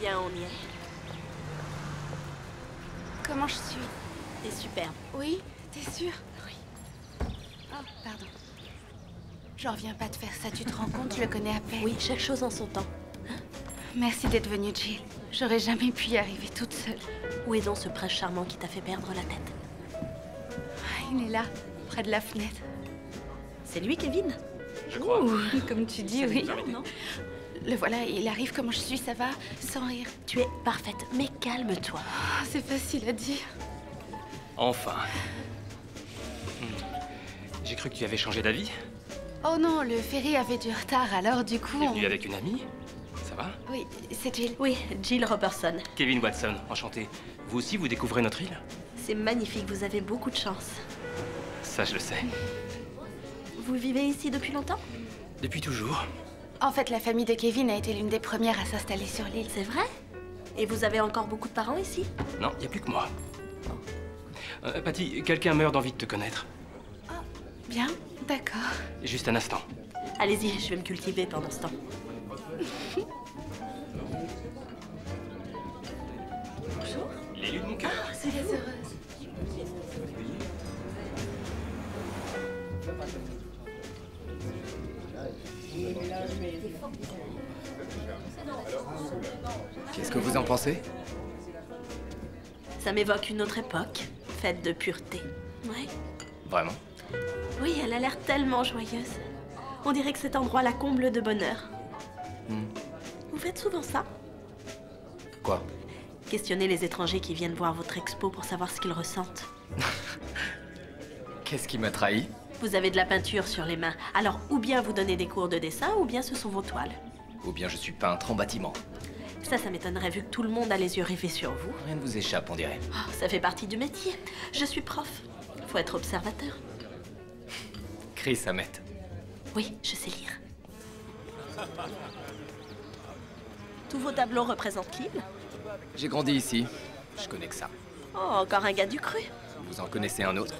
bien aux miens. Comment je suis? T'es superbe. Oui? T'es sûre? Oui. Oh, pardon. J'en reviens pas de faire ça, tu te rends compte? Je le connais à peine. Oui, chaque chose en son temps. Merci d'être venue, Jill. J'aurais jamais pu y arriver toute seule. Où est donc ce prince charmant qui t'a fait perdre la tête? Il est là, près de la fenêtre. C'est lui, Kevin? Je crois. Ouh, comme tu dis, oui. Non, le voilà, il arrive comme je suis, ça va, sans rire. Tu es parfaite, mais calme-toi. Oh, c'est facile à dire. Enfin. J'ai cru que tu avais changé d'avis. Oh non, le ferry avait du retard, alors du coup... Tu es venue avec une amie? Ça va? Oui, c'est Jill. Oui, Jill Robertson. Kevin Watson, enchanté. Vous aussi, vous découvrez notre île? C'est magnifique, vous avez beaucoup de chance. Ça, je le sais. Vous vivez ici depuis longtemps? Depuis toujours. En fait, la famille de Kevin a été l'une des premières à s'installer sur l'île. C'est vrai? Et vous avez encore beaucoup de parents ici? Non, il n'y a plus que moi. Patty, quelqu'un meurt d'envie de te connaître. Oh, bien, d'accord. Juste un instant. Allez-y, je vais me cultiver pendant ce temps. Bonjour. L'élu de mon cœur. Oh, c'est les heureuses. Qu'est-ce que vous en pensez? Ça m'évoque une autre époque, faite de pureté. Ouais. Vraiment? Oui, elle a l'air tellement joyeuse. On dirait que cet endroit la comble de bonheur. Vous faites souvent ça? Quoi? Questionnez les étrangers qui viennent voir votre expo pour savoir ce qu'ils ressentent. Qu'est-ce qui m'a trahi? Vous avez de la peinture sur les mains, alors ou bien vous donnez des cours de dessin, ou bien ce sont vos toiles. Ou bien je suis peintre en bâtiment. Ça m'étonnerait vu que tout le monde a les yeux rivés sur vous. Rien ne vous échappe, on dirait. Oh, ça fait partie du métier. Je suis prof. Faut être observateur. Chris Hamet. Oui, je sais lire. Tous vos tableaux représentent l'île? J'ai grandi ici. Je connais que ça. Oh, encore un gars du cru. Vous en connaissez un autre?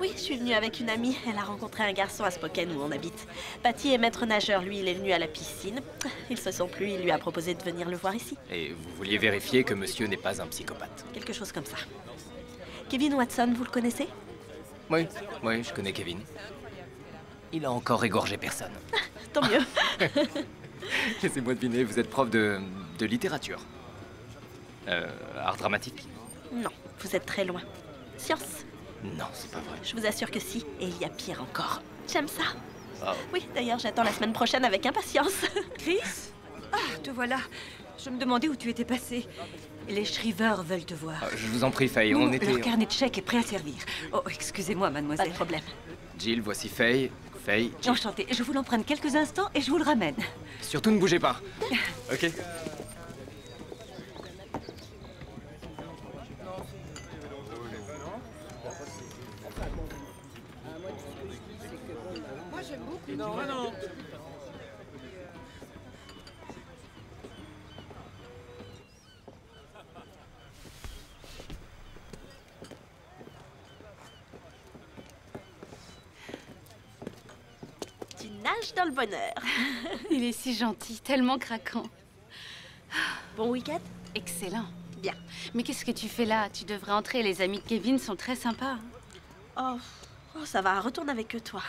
Oui, je suis venue avec une amie. Elle a rencontré un garçon à Spokane où on habite. Patty est maître nageur. Lui, il est venu à la piscine. Ils se sont plu. Il lui a proposé de venir le voir ici. Et vous vouliez vérifier que monsieur n'est pas un psychopathe? Quelque chose comme ça. Kevin Watson, vous le connaissez? Oui, oui, je connais Kevin. Il a encore égorgé personne. Tant mieux. Laissez-moi deviner, vous êtes prof de littérature. Art dramatique? Non, vous êtes très loin. Science? Non, c'est pas vrai. Je vous assure que si, et il y a pire encore. J'aime ça. Oh. Oui, d'ailleurs, j'attends la semaine prochaine avec impatience. Chris? Ah, te voilà. Je me demandais où tu étais passé. Les Shriver veulent te voir. Je vous en prie, Faye, on était... Leur carnet de chèques est prêt à servir. Oh, excusez-moi, mademoiselle. Pas de problème. Jill, voici Faye. Faye, Jill. Enchantée. Je vous l'emprunte quelques instants et je vous le ramène. Surtout ne bougez pas. OK. Non, non. Tu nages dans le bonheur. Il est si gentil, tellement craquant. Bon week-end? Excellent. Bien. Mais qu'est-ce que tu fais là? Tu devrais entrer, les amis de Kevin sont très sympas. Hein? Oh, ça va, retourne avec eux, toi.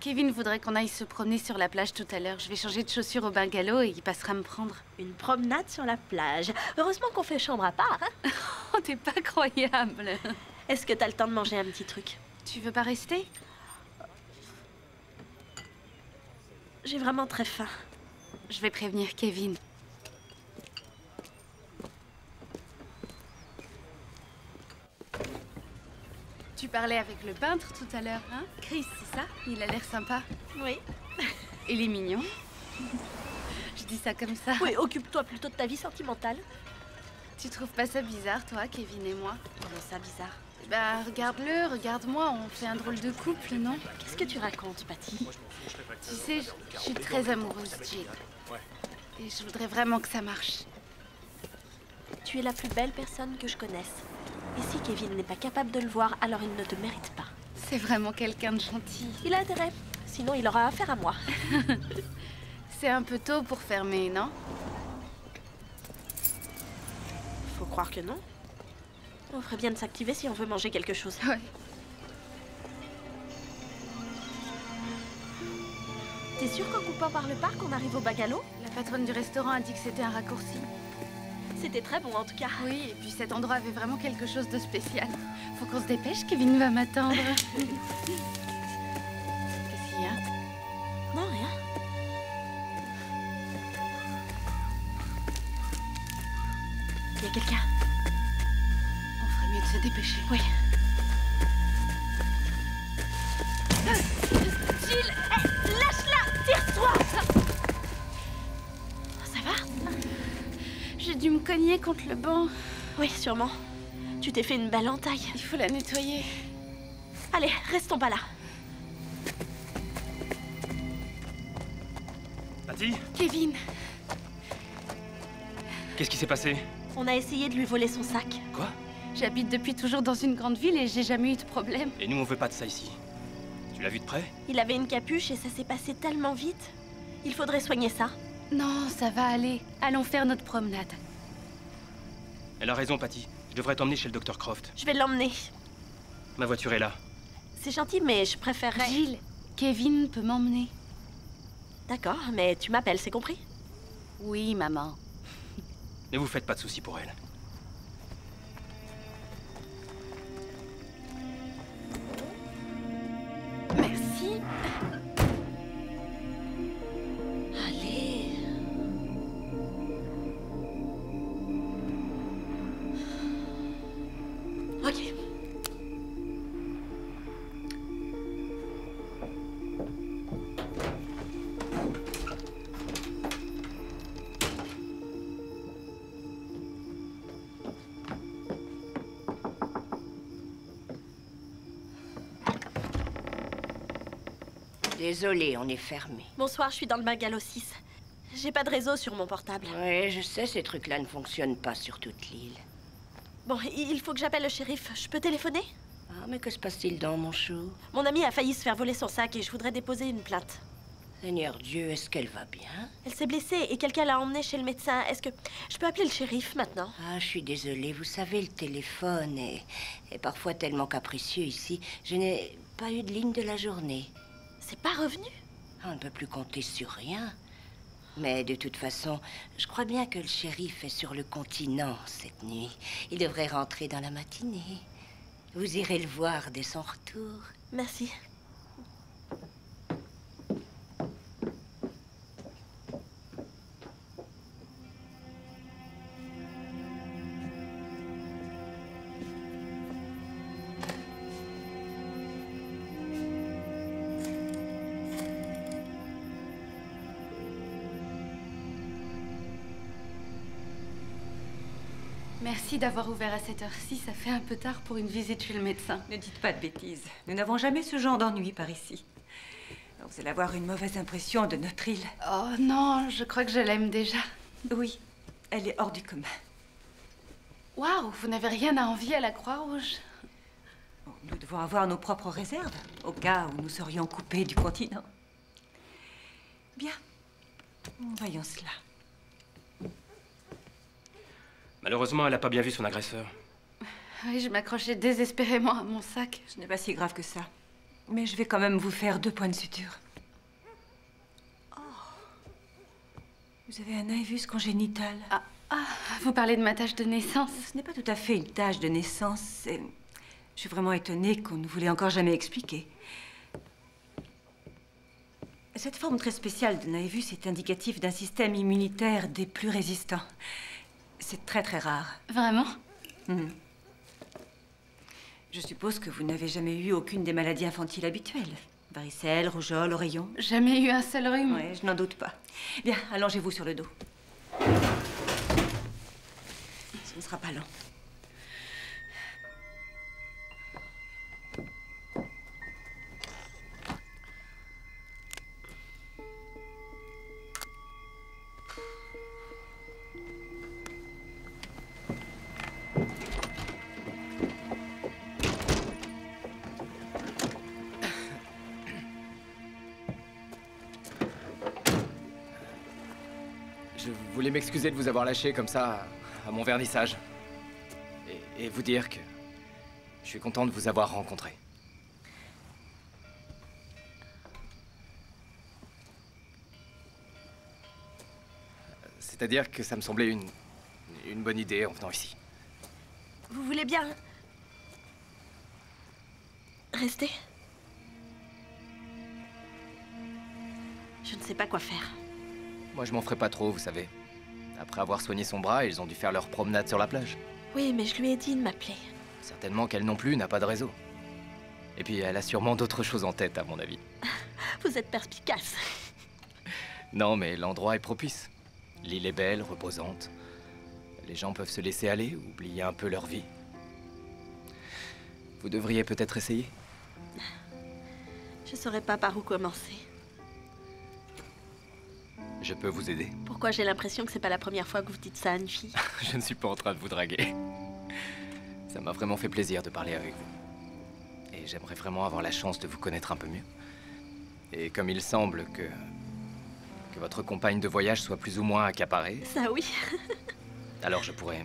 Kevin voudrait qu'on aille se promener sur la plage tout à l'heure. Je vais changer de chaussures au bungalow et il passera me prendre. Une promenade sur la plage. Heureusement qu'on fait chambre à part. Hein? Oh, t'es pas croyable. Est-ce que t'as le temps de manger un petit truc? Tu veux pas rester? J'ai vraiment très faim. Je vais prévenir Kevin. Tu parlais avec le peintre tout à l'heure, hein? Chris, c'est ça? Il a l'air sympa. Oui. Il est mignon. Je dis ça comme ça. Oui, occupe-toi plutôt de ta vie sentimentale. Tu trouves pas ça bizarre, toi, Kevin et moi? Comment ça, bizarre? Bah, regarde-le, regarde-moi, on fait un drôle de couple, non? Qu'est-ce que tu racontes, Patty? Tu sais, je suis très amoureuse, Jill. Et je voudrais vraiment que ça marche. Tu es la plus belle personne que je connaisse. Et si Kevin n'est pas capable de le voir, alors il ne te mérite pas. C'est vraiment quelqu'un de gentil. Il a intérêt, sinon il aura affaire à moi. C'est un peu tôt pour fermer, non? croire que non. On ferait bien de s'activer si on veut manger quelque chose. Ouais. T'es sûr qu'en coupant par le parc, on arrive au bungalow? La patronne du restaurant a dit que c'était un raccourci. C'était très bon en tout cas. Oui, et puis cet endroit avait vraiment quelque chose de spécial. Faut qu'on se dépêche, Kevin va m'attendre. Qu'est-ce qu'il y a? Non, rien. Il y a quelqu'un. On ferait mieux de se dépêcher. Oui. Jill, hey, lâche-la, tire-toi. Ça va? J'ai dû me cogner contre le banc. Oui, sûrement. Tu t'es fait une belle entaille. Il faut la nettoyer. Allez, restons pas là. Patty? Kevin. Qu'est-ce qui s'est passé? On a essayé de lui voler son sac. Quoi? J'habite depuis toujours dans une grande ville et j'ai jamais eu de problème. Et nous, on veut pas de ça ici. Tu l'as vu de près? Il avait une capuche et ça s'est passé tellement vite. Il faudrait soigner ça. Non, ça va aller. Allons faire notre promenade. Elle a raison, Patty. Je devrais t'emmener chez le Dr. Croft. Je vais l'emmener. Ma voiture est là. C'est gentil, mais je préférerais... Jill, Kevin peut m'emmener. D'accord, mais tu m'appelles, c'est compris? Oui, maman. Ne vous faites pas de soucis pour elle. Merci. Désolée, on est fermé. Bonsoir, je suis dans le bungalow 6. J'ai pas de réseau sur mon portable. Ouais, je sais, ces trucs-là ne fonctionnent pas sur toute l'île. Bon, il faut que j'appelle le shérif. Je peux téléphoner? Ah, mais que se passe-t-il dans mon chou? Mon amie a failli se faire voler son sac et je voudrais déposer une plainte. Seigneur Dieu, est-ce qu'elle va bien? Elle s'est blessée et quelqu'un l'a emmenée chez le médecin. Est-ce que je peux appeler le shérif maintenant? Ah, je suis désolée. Vous savez, le téléphone est parfois tellement capricieux ici. Je n'ai pas eu de ligne de la journée. C'est pas revenu? On ne peut plus compter sur rien. Mais de toute façon, je crois bien que le shérif est sur le continent cette nuit. Il devrait rentrer dans la matinée. Vous irez le voir dès son retour. Merci. Merci d'avoir ouvert à cette heure-ci, ça fait un peu tard pour une visite chez le médecin. Ne dites pas de bêtises, nous n'avons jamais ce genre d'ennui par ici. Vous allez avoir une mauvaise impression de notre île. Oh non, je crois que je l'aime déjà. Oui, elle est hors du commun. Waouh, vous n'avez rien à envier à la Croix-Rouge. Nous devons avoir nos propres réserves, au cas où nous serions coupés du continent. Bien, voyons cela. Malheureusement, elle n'a pas bien vu son agresseur. Oui, je m'accrochais désespérément à mon sac. Ce n'est pas si grave que ça. Mais je vais quand même vous faire 2 points de suture. Oh. Vous avez un naevus congénital. Ah, ah, vous parlez de ma tache de naissance. Ce n'est pas tout à fait une tache de naissance. Je suis vraiment étonnée qu'on ne vous l'ait encore jamais expliqué. Cette forme très spéciale de naevus est indicative d'un système immunitaire des plus résistants. C'est très, très rare. Vraiment? Mmh. Je suppose que vous n'avez jamais eu aucune des maladies infantiles habituelles. Varicelle, rougeole, oreillon. Jamais eu un seul rhume. Ouais, je n'en doute pas. Bien, allongez-vous sur le dos. Ce ne sera pas long. Je voulais m'excuser de vous avoir lâché comme ça à mon vernissage. et vous dire que je suis content de vous avoir rencontré. C'est-à-dire que ça me semblait une bonne idée en venant ici. Vous voulez bien rester? Je ne sais pas quoi faire. Moi, je m'en ferai pas trop, vous savez. Après avoir soigné son bras, ils ont dû faire leur promenade sur la plage. Oui, mais je lui ai dit de m'appeler. Certainement qu'elle non plus n'a pas de réseau. Et puis, elle a sûrement d'autres choses en tête, à mon avis. Vous êtes perspicace. Non, mais l'endroit est propice. L'île est belle, reposante. Les gens peuvent se laisser aller, oublier un peu leur vie. Vous devriez peut-être essayer. Je ne saurais pas par où commencer. Je peux vous aider. Pourquoi j'ai l'impression que c'est pas la première fois que vous dites ça à une fille? Je ne suis pas en train de vous draguer. Ça m'a vraiment fait plaisir de parler avec vous. Et j'aimerais vraiment avoir la chance de vous connaître un peu mieux. Et comme il semble que votre compagne de voyage soit plus ou moins accaparée... Ça oui. Alors je pourrais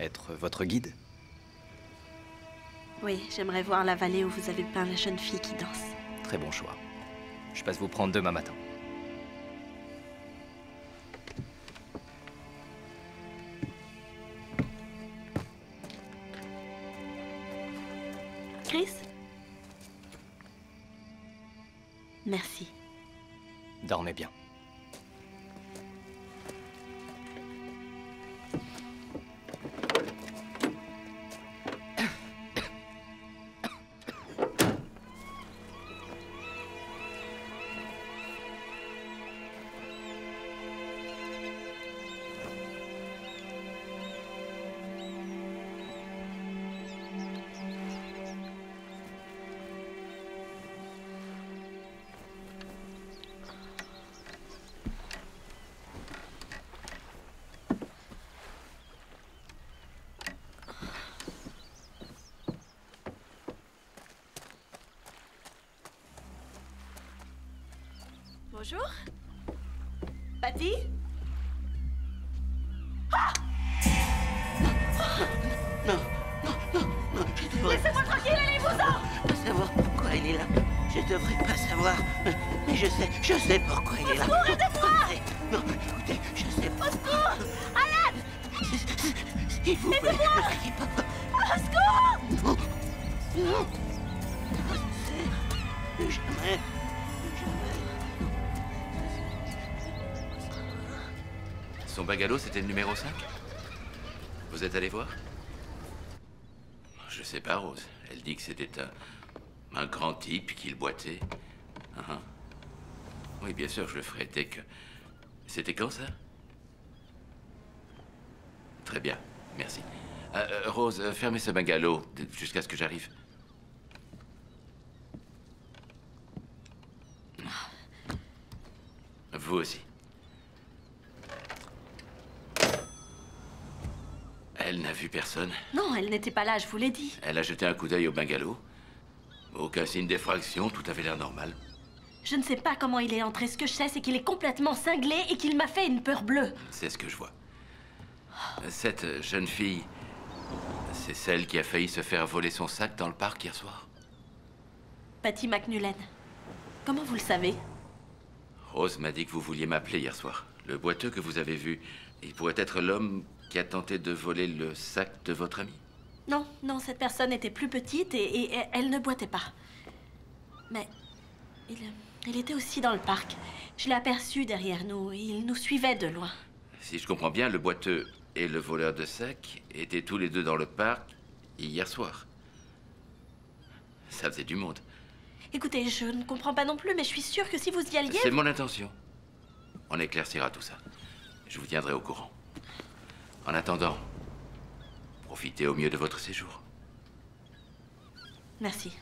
être votre guide? Oui, j'aimerais voir la vallée où vous avez peint la jeune fille qui danse. Très bon choix. Je passe vous prendre demain matin. Chris? Merci. Dormez bien. Bonjour, Patty. Ah non, non, non, non, je devrais... Laissez-moi tranquille, allez-vous-en. Je veux savoir pourquoi il est là. Je devrais pas savoir, mais je sais pourquoi il est là. Aidez-moi. Non, écoutez, je sais pas. Au secours, Alan. S'il vous plaît, ne criez pas. Au secours. Non, non, plus jamais. Son bagalo, c'était le numéro 5? Vous êtes allé voir? Je sais pas, Rose. Elle dit que c'était un grand type qu'il boitait. Uh-huh. Oui, bien sûr, je le ferai. Dès que... C'était quand, ça? Très bien, merci. Rose, fermez ce bagalo jusqu'à ce que j'arrive. Vous aussi. Elle n'a vu personne? Non, elle n'était pas là, je vous l'ai dit. Elle a jeté un coup d'œil au bungalow. Aucun signe d'effraction, tout avait l'air normal. Je ne sais pas comment il est entré. Ce que je sais, c'est qu'il est complètement cinglé et qu'il m'a fait une peur bleue. C'est ce que je vois. Cette jeune fille, c'est celle qui a failli se faire voler son sac dans le parc hier soir? Patty McMullen. Comment vous le savez? Rose m'a dit que vous vouliez m'appeler hier soir. Le boiteux que vous avez vu, il pourrait être l'homme qui a tenté de voler le sac de votre ami? Non, non, cette personne était plus petite et elle ne boitait pas. Mais il était aussi dans le parc. Je l'ai aperçu derrière nous, il nous suivait de loin. Si je comprends bien, le boiteux et le voleur de sac étaient tous les deux dans le parc hier soir. Ça faisait du monde. Écoutez, je ne comprends pas non plus, mais je suis sûre que si vous y alliez... C'est mon intention. On éclaircira tout ça. Je vous tiendrai au courant. En attendant, profitez au mieux de votre séjour. Merci.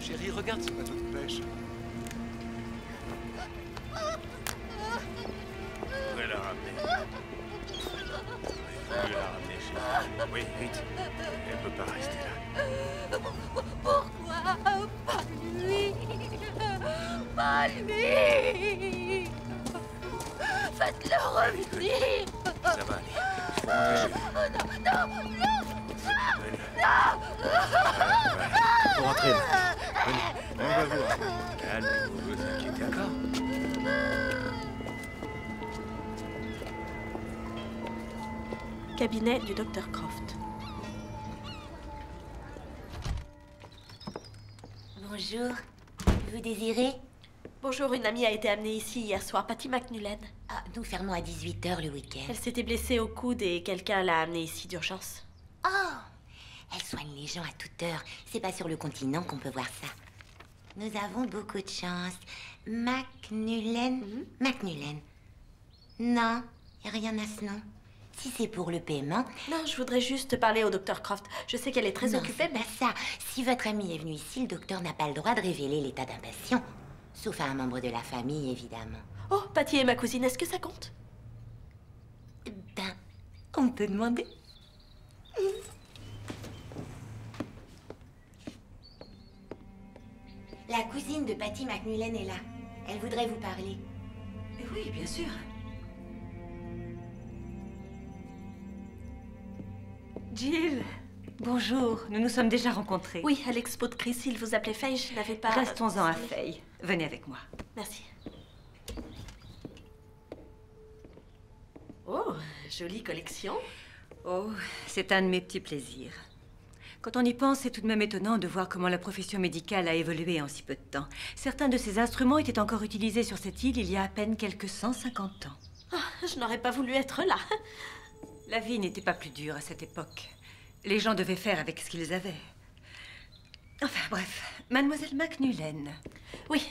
Chérie, regarde ce bateau de pêche. faites-le revenir. Ça va aller. Non. Pour entrer. On va voir. Calmez-vous, vous inquiétez, d'accord? Cabinet du Dr. Croft. Bonjour. Vous désirez? Bonjour, une amie a été amenée ici hier soir, Patty McMullen. Ah, nous fermons à 18 h le week-end. Elle s'était blessée au coude et quelqu'un l'a amenée ici d'urgence. Oh! Elle soigne les gens à toute heure. C'est pas sur le continent qu'on peut voir ça. Nous avons beaucoup de chance. McMullen. McMullen. Non, y a rien à ce nom. Si c'est pour le paiement... Non, je voudrais juste parler au docteur Croft. Je sais qu'elle est très occupée, mais... ça. Si votre amie est venue ici, le docteur n'a pas le droit de révéler l'état d'un patient. Sauf à un membre de la famille, évidemment. Oh, Patty est ma cousine, est-ce que ça compte? Ben, on peut demander. La cousine de Patty McMullen est là. Elle voudrait vous parler. Oui, bien sûr. Jill, bonjour. Nous nous sommes déjà rencontrés. Oui, à l'expo de Chris, il vous appelait Faye, je n'avais pas... Restons-en à Faye. Venez avec moi. Merci. Oh, jolie collection. Oh, c'est un de mes petits plaisirs. Quand on y pense, c'est tout de même étonnant de voir comment la profession médicale a évolué en si peu de temps. Certains de ces instruments étaient encore utilisés sur cette île il y a à peine quelques 150 ans. Oh, je n'aurais pas voulu être là. La vie n'était pas plus dure à cette époque. Les gens devaient faire avec ce qu'ils avaient. Enfin, bref. Mademoiselle McMullen. Oui.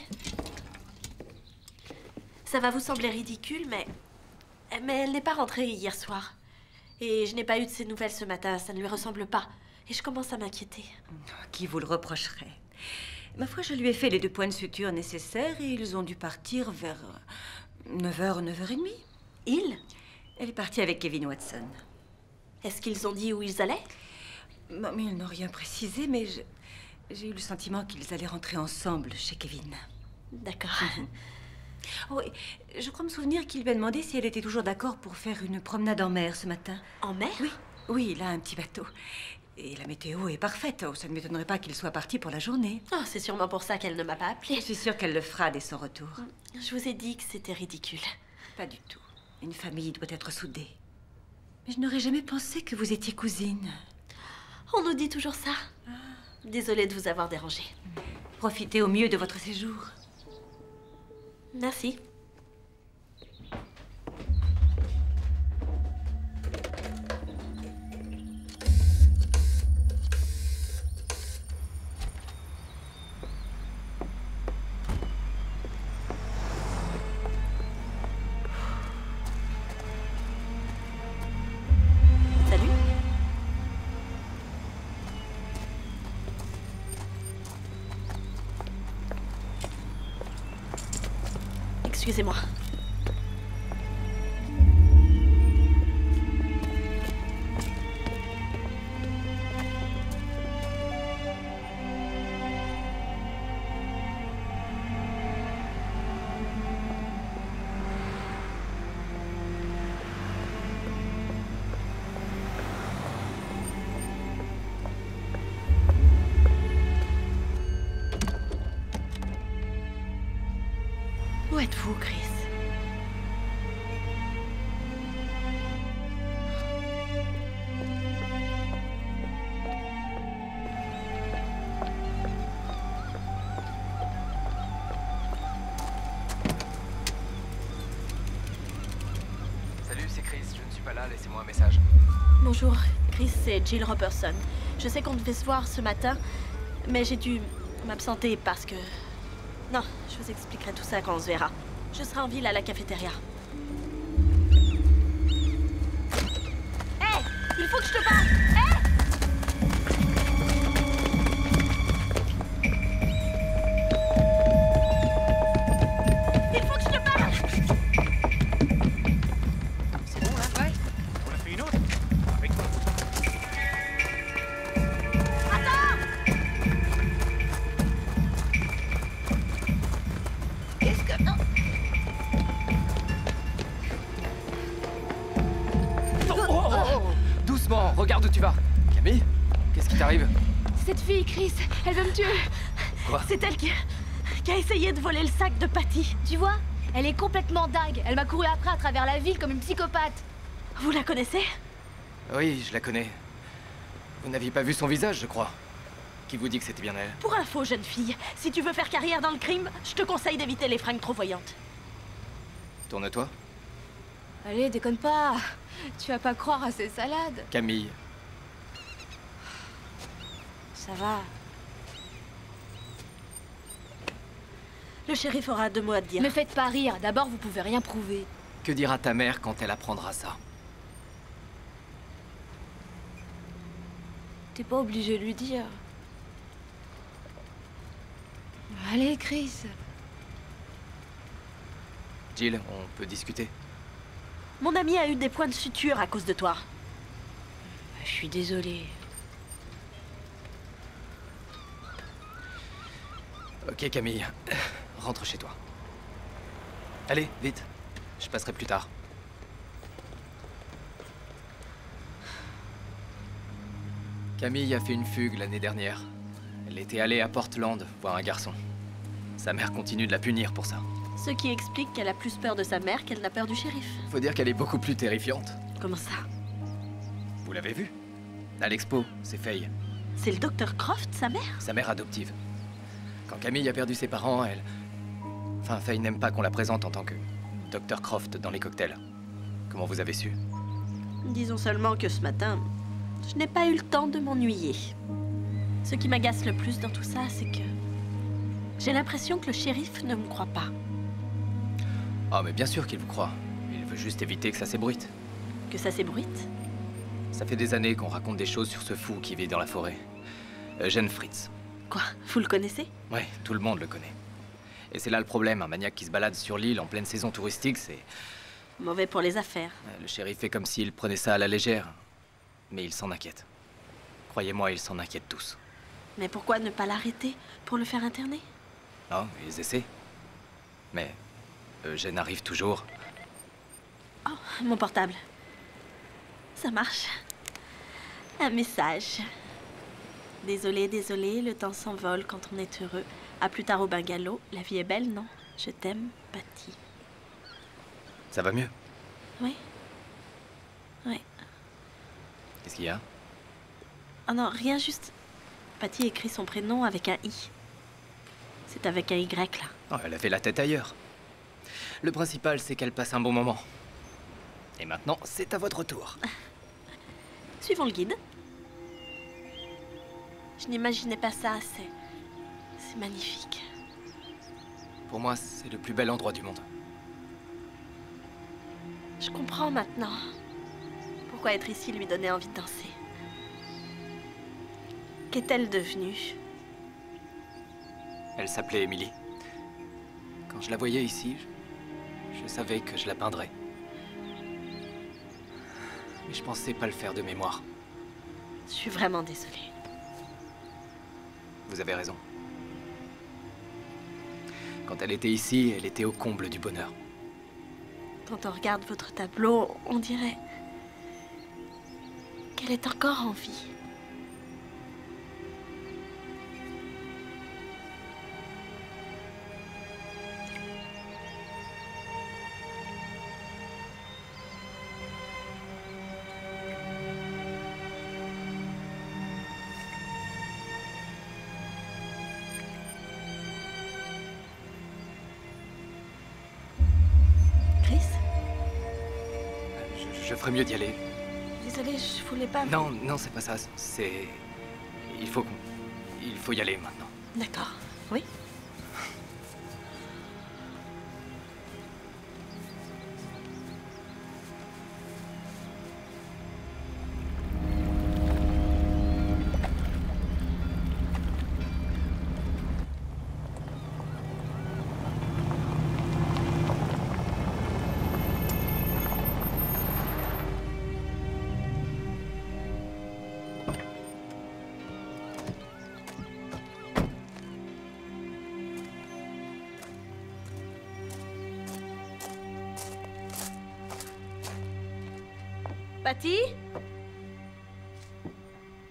Ça va vous sembler ridicule, mais elle n'est pas rentrée hier soir. Et je n'ai pas eu de ses nouvelles ce matin, ça ne lui ressemble pas. Et je commence à m'inquiéter. Qui vous le reprocherait? Ma foi, je lui ai fait les 2 points de suture nécessaires et ils ont dû partir vers 9 h, 9 h 30. Ils? Elle est partie avec Kevin Watson. Est-ce qu'ils ont dit où ils allaient? Non, mais ils n'ont rien précisé, mais j'ai eu le sentiment qu'ils allaient rentrer ensemble chez Kevin. D'accord. Oh, je crois me souvenir qu'il m'a demandé si elle était toujours d'accord pour faire une promenade en mer ce matin. En mer? Oui, oui, il a un petit bateau. Et la météo est parfaite. Oh, ça ne m'étonnerait pas qu'il soit parti pour la journée. Oh, c'est sûrement pour ça qu'elle ne m'a pas appelée. Je suis sûre qu'elle le fera dès son retour. Je vous ai dit que c'était ridicule. Pas du tout. Une famille doit être soudée. Mais je n'aurais jamais pensé que vous étiez cousine. On nous dit toujours ça. Désolée de vous avoir dérangée. Profitez au mieux de votre séjour. Merci. Excusez-moi. Où êtes-vous, Chris? Salut, c'est Chris. Je ne suis pas là. Laissez-moi un message. Bonjour, Chris, c'est Jill Robertson. Je sais qu'on devait se voir ce matin, mais j'ai dû m'absenter parce que... Non, je vous expliquerai tout ça quand on se verra. Je serai en ville à la cafétéria. Hé! Hey, il faut que je te parle! Hé! Hey, il faut que je te parle! C'est bon là? Ouais. On a fait une autre? Avec toi. regarde où tu vas. Camille, qu'est-ce qui t'arrive? Cette fille, Chris, elle veut me tuer. Quoi? C'est elle qui a essayé de voler le sac de Patty. Tu vois? Elle est complètement dingue. Elle m'a couru après à travers la ville comme une psychopathe. Vous la connaissez? Oui, je la connais. Vous n'aviez pas vu son visage, je crois. Qui vous dit que c'était bien elle? Pour info, jeune fille, si tu veux faire carrière dans le crime, je te conseille d'éviter les fringues trop voyantes. Tourne-toi. Allez, déconne pas. Tu vas pas croire à ces salades. Camille. Ça va. Le shérif aura deux mots à te dire. Ne faites pas rire. D'abord, vous pouvez rien prouver. Que dira ta mère quand elle apprendra ça? T'es pas obligé de lui dire. Allez, Chris. Jill, on peut discuter. Mon ami a eu des points de suture à cause de toi. Je suis désolée. Ok, Camille. Rentre chez toi. Allez, vite. Je passerai plus tard. Camille a fait une fugue l'année dernière. Elle était allée à Portland voir un garçon. Sa mère continue de la punir pour ça. Ce qui explique qu'elle a plus peur de sa mère qu'elle n'a peur du shérif. Faut dire qu'elle est beaucoup plus terrifiante. Comment ça? Vous l'avez vue? À l'expo, c'est Faye. C'est le Dr. Croft, sa mère? Sa mère adoptive. Quand Camille a perdu ses parents, elle... Enfin, Faye n'aime pas qu'on la présente en tant que Dr. Croft dans les cocktails. Comment vous avez su? Disons seulement que ce matin, je n'ai pas eu le temps de m'ennuyer. Ce qui m'agace le plus dans tout ça, c'est que... j'ai l'impression que le shérif ne me croit pas. Ah, mais bien sûr qu'il vous croit. Il veut juste éviter que ça s'ébruite. Que ça s'ébruite? Ça fait des années qu'on raconte des choses sur ce fou qui vit dans la forêt. Eugène Fritz. Quoi? Vous le connaissez? Ouais, tout le monde le connaît. Et c'est là le problème, un maniaque qui se balade sur l'île en pleine saison touristique, c'est... mauvais pour les affaires. Le shérif fait comme s'il prenait ça à la légère. Mais il s'en inquiète. Croyez-moi, ils s'en inquiètent tous. Mais pourquoi ne pas l'arrêter pour le faire interner? Non, ils essaient. Mais... Eugène arrive toujours. Oh, mon portable. Ça marche. Un message. Désolé, désolé, le temps s'envole quand on est heureux. À plus tard au bungalow. La vie est belle, non? Je t'aime, Patty. Ça va mieux? Oui. Oui. Qu'est-ce qu'il y a? Oh non, rien, juste... Patty écrit son prénom avec un I. C'est avec un Y, là. Oh, elle avait la tête ailleurs. Le principal, c'est qu'elle passe un bon moment. Et maintenant, c'est à votre tour. Suivons le guide. Je n'imaginais pas ça, c'est magnifique. Pour moi, c'est le plus bel endroit du monde. Je comprends maintenant pourquoi être ici lui donnait envie de danser. Qu'est-elle devenue? Elle s'appelait Émilie. Quand je la voyais ici, je savais que je la peindrais. Mais je pensais pas le faire de mémoire. Je suis vraiment désolée. Vous avez raison. Quand elle était ici, elle était au comble du bonheur. Quand on regarde votre tableau, on dirait... qu'elle est encore en vie. Mieux d'y aller. Désolée, je voulais pas... Non, non, c'est pas ça, c'est... Il faut y aller maintenant. D'accord, oui.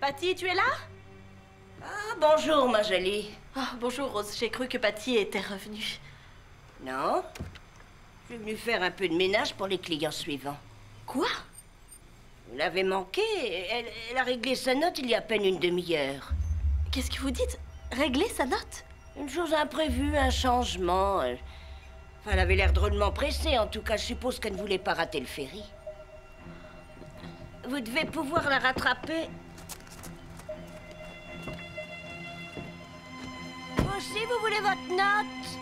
Patty, tu es là? Ah, bonjour, ma jolie. Oh, bonjour, Rose. J'ai cru que Patty était revenue. Non. Je suis venue faire un peu de ménage pour les clients suivants. Quoi? Vous l'avez manqué. Elle a réglé sa note il y a à peine une demi-heure. Qu'est-ce que vous dites? Régler sa note? Une chose imprévue, un changement. Enfin, elle avait l'air drôlement pressée. En tout cas, je suppose qu'elle ne voulait pas rater le ferry. Vous devez pouvoir la rattraper. Vous aussi, vous voulez votre note?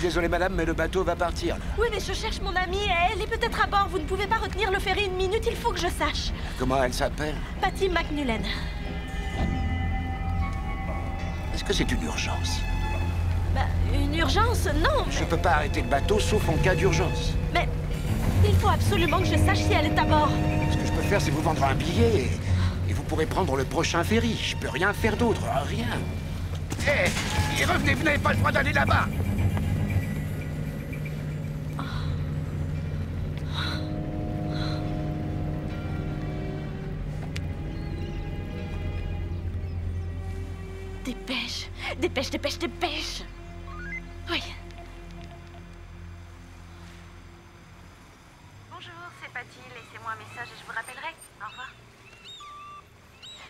Désolée, madame, mais le bateau va partir, là. Oui, mais je cherche mon amie et elle est peut-être à bord. Vous ne pouvez pas retenir le ferry une minute, il faut que je sache. Comment elle s'appelle? Patty McMullen. Est-ce que c'est une urgence? Bah, une urgence, non. Je peux pas arrêter le bateau, sauf en cas d'urgence. Mais il faut absolument que je sache si elle est à bord. Ce que je peux faire, c'est vous vendre un billet et vous pourrez prendre le prochain ferry. Je peux rien faire d'autre, rien. Hé, hey, revenez, vous n'avez pas le droit d'aller là-bas. Dépêche, dépêche, dépêche, dépêche. Oui. Bonjour, c'est Patty. Laissez-moi un message et je vous rappellerai. Au revoir.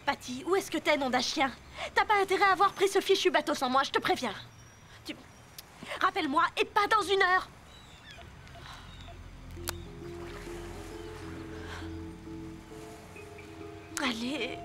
Patty, où est-ce que t'es, nom d'un chien? T'as pas intérêt à avoir pris ce fichu bateau sans moi, je te préviens. Tu... Rappelle-moi, et pas dans une heure. Allez...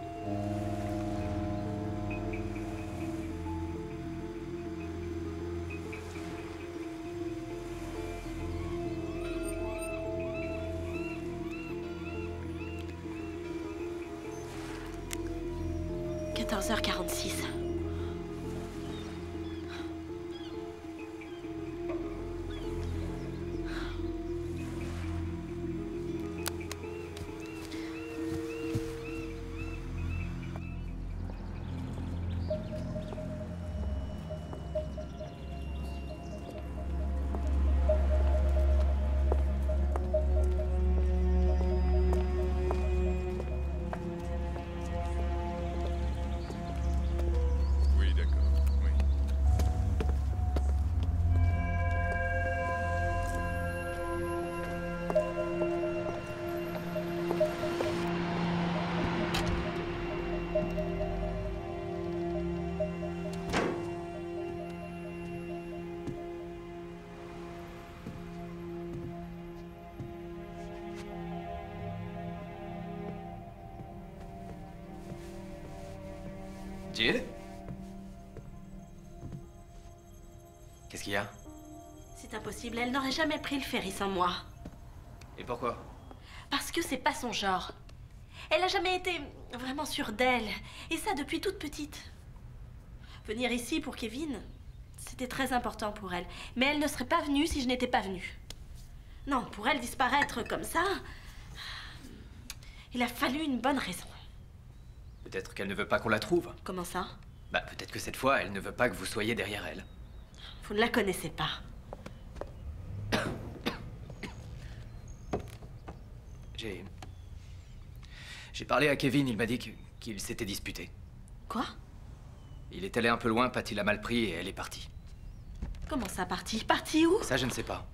Jill? Qu'est-ce qu'il y a? C'est impossible, elle n'aurait jamais pris le ferry sans moi. Et pourquoi? Parce que c'est pas son genre. Elle n'a jamais été vraiment sûre d'elle, et ça depuis toute petite. Venir ici pour Kevin, c'était très important pour elle. Mais elle ne serait pas venue si je n'étais pas venue. Non, pour elle disparaître comme ça, il a fallu une bonne raison. Peut-être qu'elle ne veut pas qu'on la trouve. Comment ça? Bah, peut-être que cette fois, elle ne veut pas que vous soyez derrière elle. Vous ne la connaissez pas. J'ai parlé à Kevin, il m'a dit qu'ils s'étaient disputés. Quoi? Il est allé un peu loin, Patty l'a mal pris et elle est partie. Comment ça, partie? Partie où? Ça, je ne sais pas.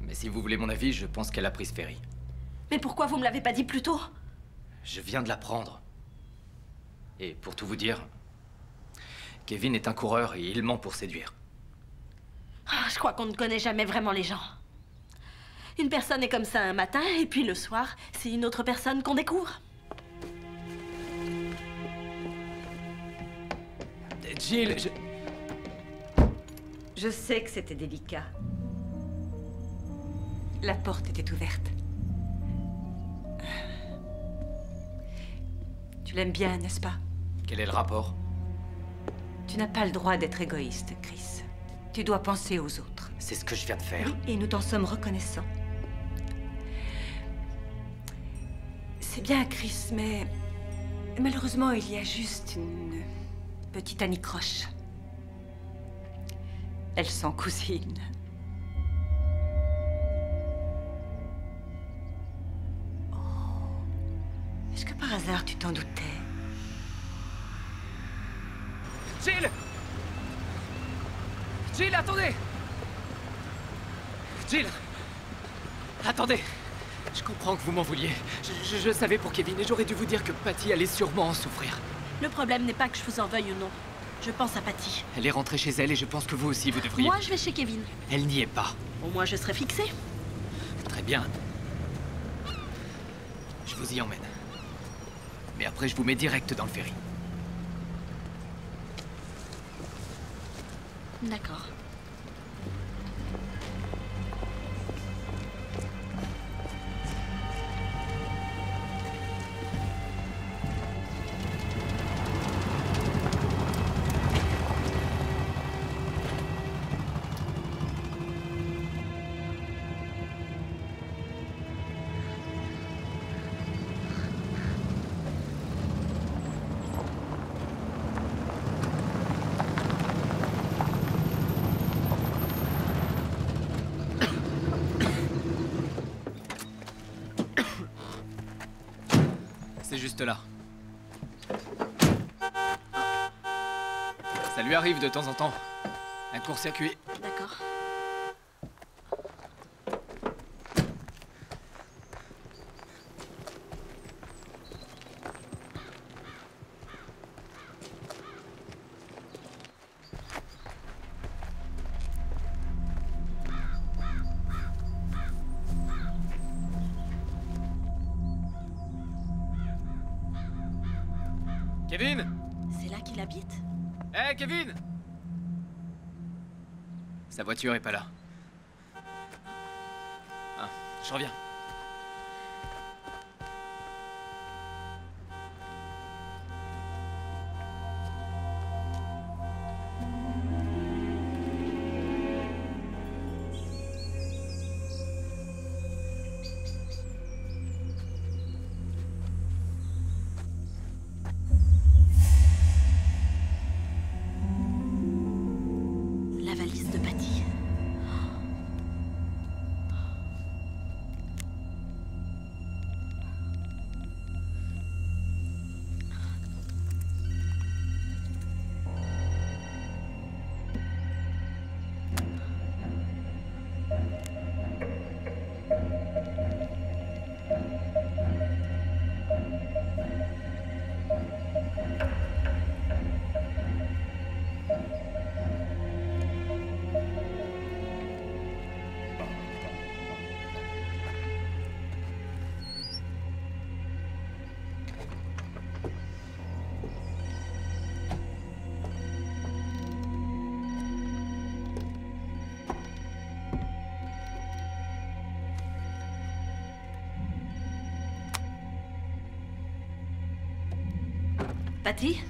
Mais si vous voulez mon avis, je pense qu'elle a pris ce ferry. Mais pourquoi vous me l'avez pas dit plus tôt? Je viens de l'apprendre. Et pour tout vous dire, Kevin est un coureur et il ment pour séduire. Oh, je crois qu'on ne connaît jamais vraiment les gens. Une personne est comme ça un matin, et puis le soir, c'est une autre personne qu'on découvre. Jill, je sais que c'était délicat. La porte était ouverte. Tu l'aimes bien, n'est-ce pas? Quel est le rapport? Tu n'as pas le droit d'être égoïste, Chris. Tu dois penser aux autres. C'est ce que je viens de faire. Oui, et nous t'en sommes reconnaissants. C'est bien, Chris, mais... malheureusement, il y a juste une petite anicroche. Elle s'en cousine. Oh. Est-ce que par hasard, tu t'en doutais? Jill! Jill, attendez! Jill! Attendez! Je comprends que vous m'en vouliez. Je savais pour Kevin et j'aurais dû vous dire que Patty allait sûrement en souffrir. Le problème n'est pas que je vous en veuille ou non. Je pense à Patty. Elle est rentrée chez elle et je pense que vous aussi, vous devriez... Moi, je vais chez Kevin. Elle n'y est pas. Au moins, je serai fixée. Très bien. Je vous y emmène. Mais après, je vous mets direct dans le ferry. D'accord. Juste là. Ça lui arrive de temps en temps. Un court-circuit. D'accord. Kevin! C'est là qu'il habite? Hé, hey, Kevin! Sa voiture est pas là. Ah, je reviens. Patty?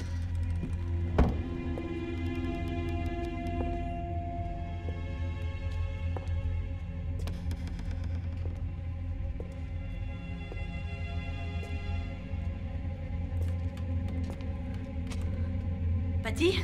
Patty?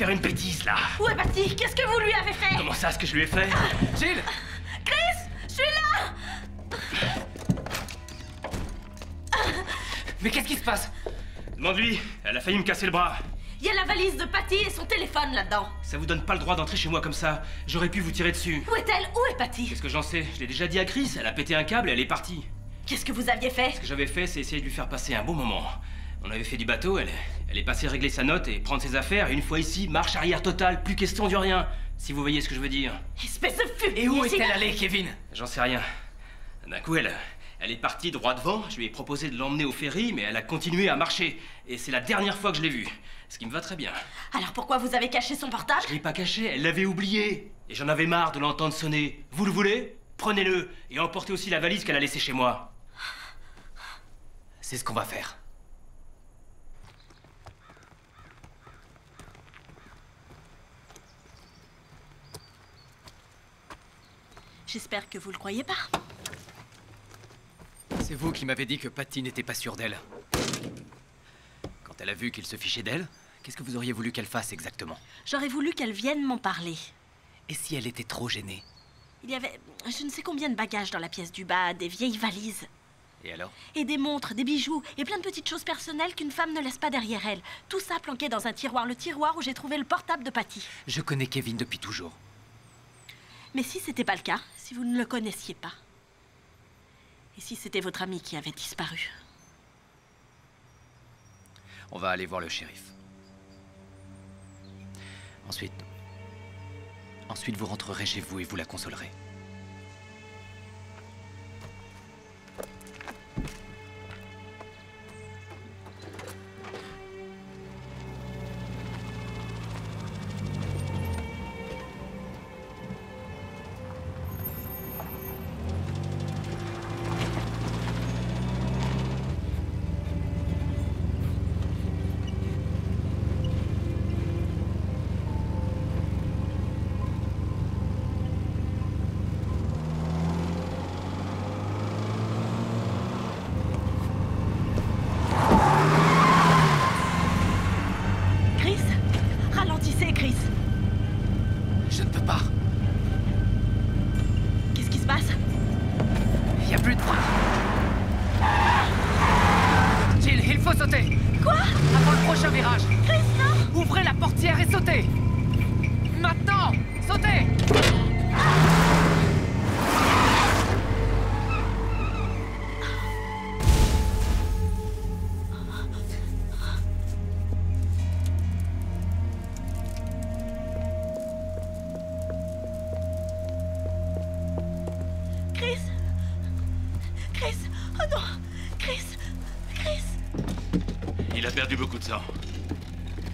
faire une bêtise, là. Où est parti? Qu'est-ce que vous lui avez fait? Comment ça, ce que je lui ai fait? Jill! Chris! Je suis là! Mais qu'est-ce qui se passe? Demande-lui. Elle a failli me casser le bras. Il y a la valise de Patty et son téléphone là-dedans. Ça vous donne pas le droit d'entrer chez moi comme ça. J'aurais pu vous tirer dessus. Où est-elle? Où est Patty? Qu'est-ce que j'en sais? Je l'ai déjà dit à Chris. Elle a pété un câble et elle est partie. Qu'est-ce que vous aviez fait? Ce que j'avais fait, c'est essayer de lui faire passer un bon moment. On avait fait du bateau, elle est passée régler sa note et prendre ses affaires. Et une fois ici, marche arrière totale, plus question du rien. Si vous voyez ce que je veux dire. Espèce de fou! Et où est-elle allée, Kevin? J'en sais rien. D'un coup, elle est partie droit devant. Je lui ai proposé de l'emmener au ferry, mais elle a continué à marcher. Et c'est la dernière fois que je l'ai vue. Ce qui me va très bien. Alors pourquoi vous avez caché son portable? Je l'ai pas caché, elle l'avait oublié. Et j'en avais marre de l'entendre sonner. Vous le voulez? Prenez-le. Et emportez aussi la valise qu'elle a laissée chez moi. C'est ce qu'on va faire. J'espère que vous le croyez pas. C'est vous qui m'avez dit que Patty n'était pas sûre d'elle. Quand elle a vu qu'il se fichait d'elle, qu'est-ce que vous auriez voulu qu'elle fasse exactement? J'aurais voulu qu'elle vienne m'en parler. Et si elle était trop gênée? Il y avait je ne sais combien de bagages dans la pièce du bas, des vieilles valises. Et alors? Et des montres, des bijoux, et plein de petites choses personnelles qu'une femme ne laisse pas derrière elle. Tout ça planqué dans un tiroir, le tiroir où j'ai trouvé le portable de Patty. Je connais Kevin depuis toujours. Mais si c'était pas le cas, si vous ne le connaissiez pas, et si c'était votre ami qui avait disparu? On va aller voir le shérif. Ensuite, vous rentrerez chez vous et vous la consolerez.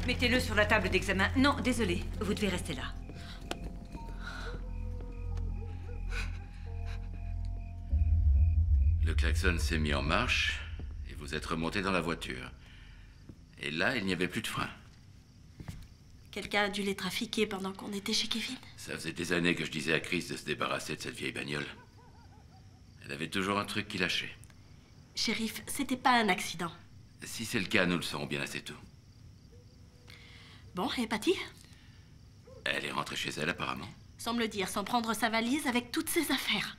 Mettez-le sur la table d'examen. Non, désolé, vous devez rester là. Le klaxon s'est mis en marche et vous êtes remonté dans la voiture. Et là, il n'y avait plus de frein. Quelqu'un a dû les trafiquer pendant qu'on était chez Kevin. Ça faisait des années que je disais à Chris de se débarrasser de cette vieille bagnole. Elle avait toujours un truc qui lâchait. Shérif, c'était pas un accident. Si c'est le cas, nous le saurons bien assez tôt. Bon, et Patty? Elle est rentrée chez elle, apparemment. Semble dire, sans prendre sa valise avec toutes ses affaires.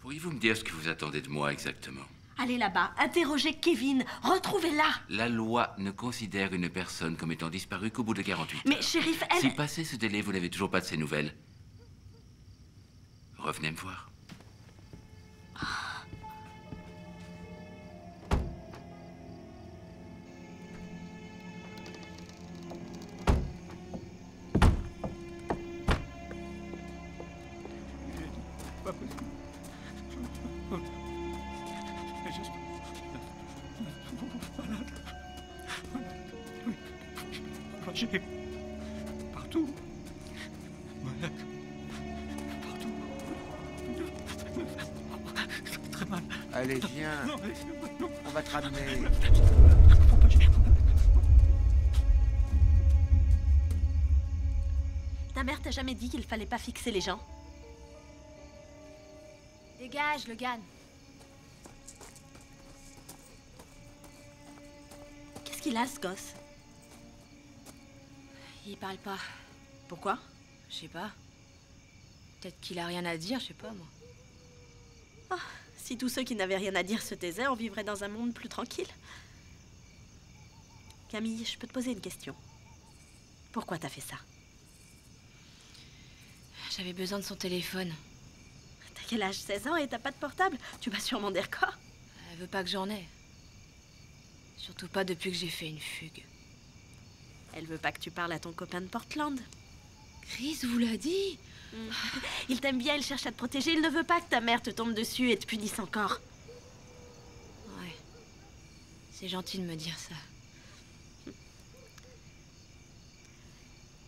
Pourriez-vous me dire ce que vous attendez de moi, exactement? Allez là-bas, interrogez Kevin, retrouvez-la. La loi ne considère une personne comme étant disparue qu'au bout de 48 heures. Mais, shérif, elle... Si passé ce délai, vous n'avez toujours pas de ses nouvelles, revenez me voir. Partout. Partout. Très mal. Allez, viens. On va te ramener. Ta mère t'a jamais dit qu'il fallait pas fixer les gens? Dégage, Logan. Qu'est-ce qu'il a, ce gosse? Il parle pas. Pourquoi? Je sais pas. Peut-être qu'il a rien à dire, je sais pas, moi. Oh, si tous ceux qui n'avaient rien à dire se taisaient, on vivrait dans un monde plus tranquille. Camille, je peux te poser une question. Pourquoi t'as fait ça? J'avais besoin de son téléphone. T'as quel âge? 16 ans et t'as pas de portable? Tu vas sûrement des records. Elle veut pas que j'en aie. Surtout pas depuis que j'ai fait une fugue. Elle veut pas que tu parles à ton copain de Portland. Chris vous l'a dit. Il t'aime bien, il cherche à te protéger, il ne veut pas que ta mère te tombe dessus et te punisse encore. Ouais. C'est gentil de me dire ça.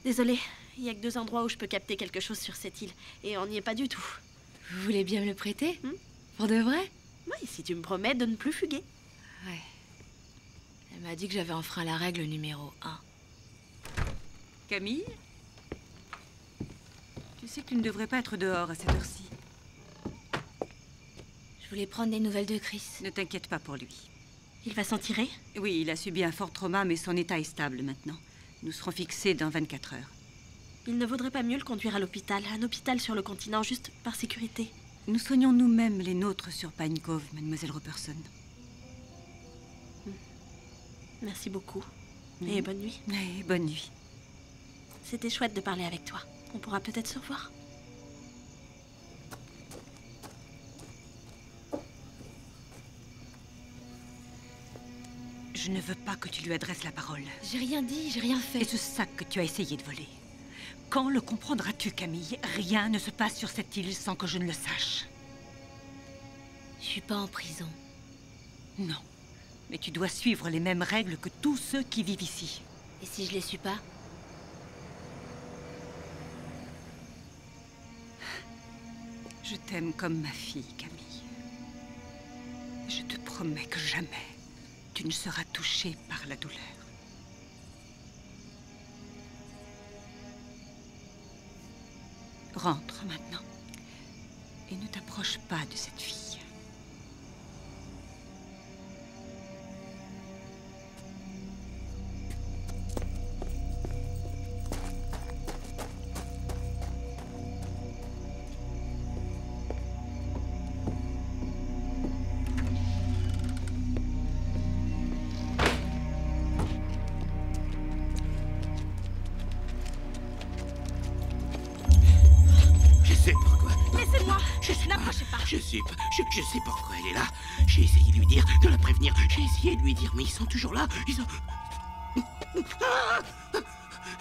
Désolée, il n'y a que 2 endroits où je peux capter quelque chose sur cette île. Et on n'y est pas du tout. Vous voulez bien me le prêter? Pour de vrai? Oui, si tu me promets de ne plus fuguer. Ouais. Elle m'a dit que j'avais enfreint la règle numéro 1. Camille? Tu sais que tu ne devrais pas être dehors à cette heure-ci. Je voulais prendre des nouvelles de Chris. Ne t'inquiète pas pour lui. Il va s'en tirer? Oui, il a subi un fort trauma, mais son état est stable maintenant. Nous serons fixés dans 24 heures. Il ne vaudrait pas mieux le conduire à l'hôpital, un hôpital sur le continent, juste par sécurité. Nous soignons nous-mêmes les nôtres sur Pine Cove, mademoiselle Robertson. Merci beaucoup. Et bonne nuit. Et bonne nuit. C'était chouette de parler avec toi. On pourra peut-être se revoir. Je ne veux pas que tu lui adresses la parole. J'ai rien dit, j'ai rien fait. Et ce sac que tu as essayé de voler. Quand le comprendras-tu, Camille? Rien ne se passe sur cette île sans que je ne le sache. Je suis pas en prison. Non. Mais tu dois suivre les mêmes règles que tous ceux qui vivent ici. Et si je les suis pas? Je t'aime comme ma fille, Camille. Je te promets que jamais... tu ne seras touchée par la douleur. Rentre maintenant et ne t'approche pas de cette fille. Je sais pas pourquoi elle est là. J'ai essayé de lui dire, de la prévenir. J'ai essayé de lui dire, mais ils sont toujours là. Ils sont... Ah!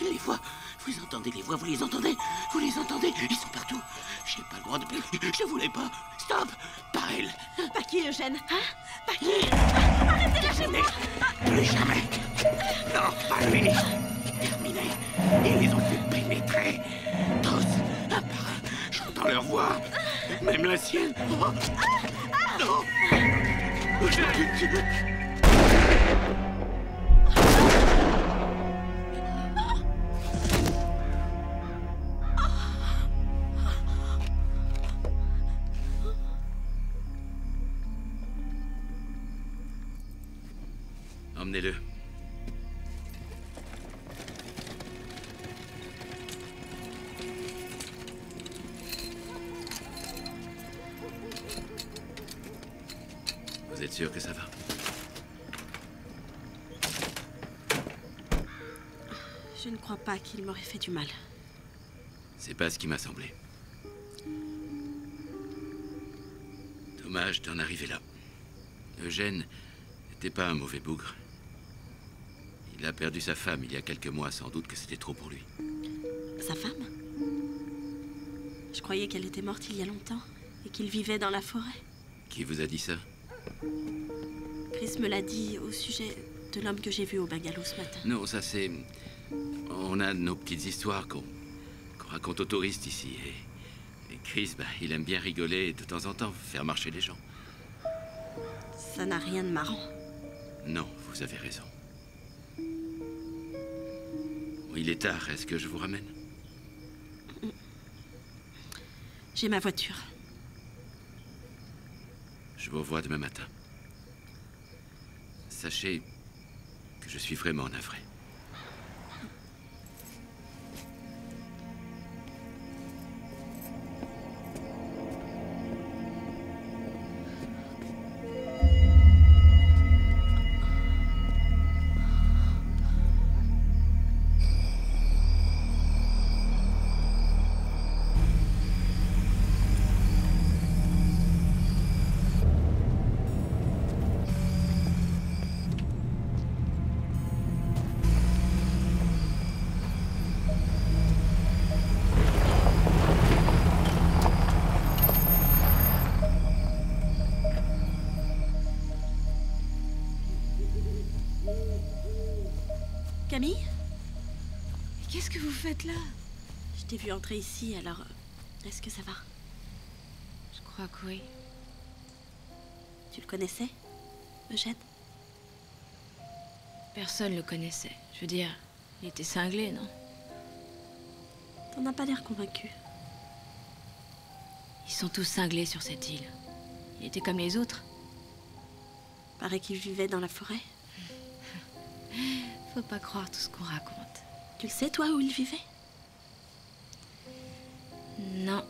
Les voix. Vous entendez les voix, vous les entendez? Vous les entendez? Ils sont partout. J'ai pas le droit de... Je voulais pas. Stop! Pas elle. Pas qui, Eugène? Hein? Pas qui? Arrêtez, lâchez-moi! Plus jamais. Non, pas lui. Terminé. Ils les ont fait pénétrer. Tous, à part. J'entends leur voix. Même la sienne. Oh. Non. Emmenez-le. Vous êtes sûr que ça va? Je ne crois pas qu'il m'aurait fait du mal. C'est pas ce qui m'a semblé. Dommage d'en arriver là. Eugène n'était pas un mauvais bougre. Il a perdu sa femme il y a quelques mois, sans doute que c'était trop pour lui. Sa femme? Je croyais qu'elle était morte il y a longtemps et qu'il vivait dans la forêt. Qui vous a dit ça? Chris me l'a dit au sujet de l'homme que j'ai vu au bungalow ce matin. Non, ça c'est... On a nos petites histoires qu'on raconte aux touristes ici. Et Chris, il aime bien rigoler et de temps en temps faire marcher les gens. Ça n'a rien de marrant. Non, vous avez raison. Il est tard, est-ce que je vous ramène? J'ai ma voiture. Je vous revois demain matin. Sachez que je suis vraiment navré. Camille? Qu'est-ce que vous faites là? Je t'ai vu entrer ici, alors... Est-ce que ça va? Je crois que oui. Tu le connaissais, Eugène? Personne le connaissait. Je veux dire, il était cinglé, non? T'en as pas l'air convaincu. Ils sont tous cinglés sur cette île. Il était comme les autres. Paraît qu'il vivait dans la forêt. Faut pas croire tout ce qu'on raconte. Tu le sais, toi, où il vivait? Non.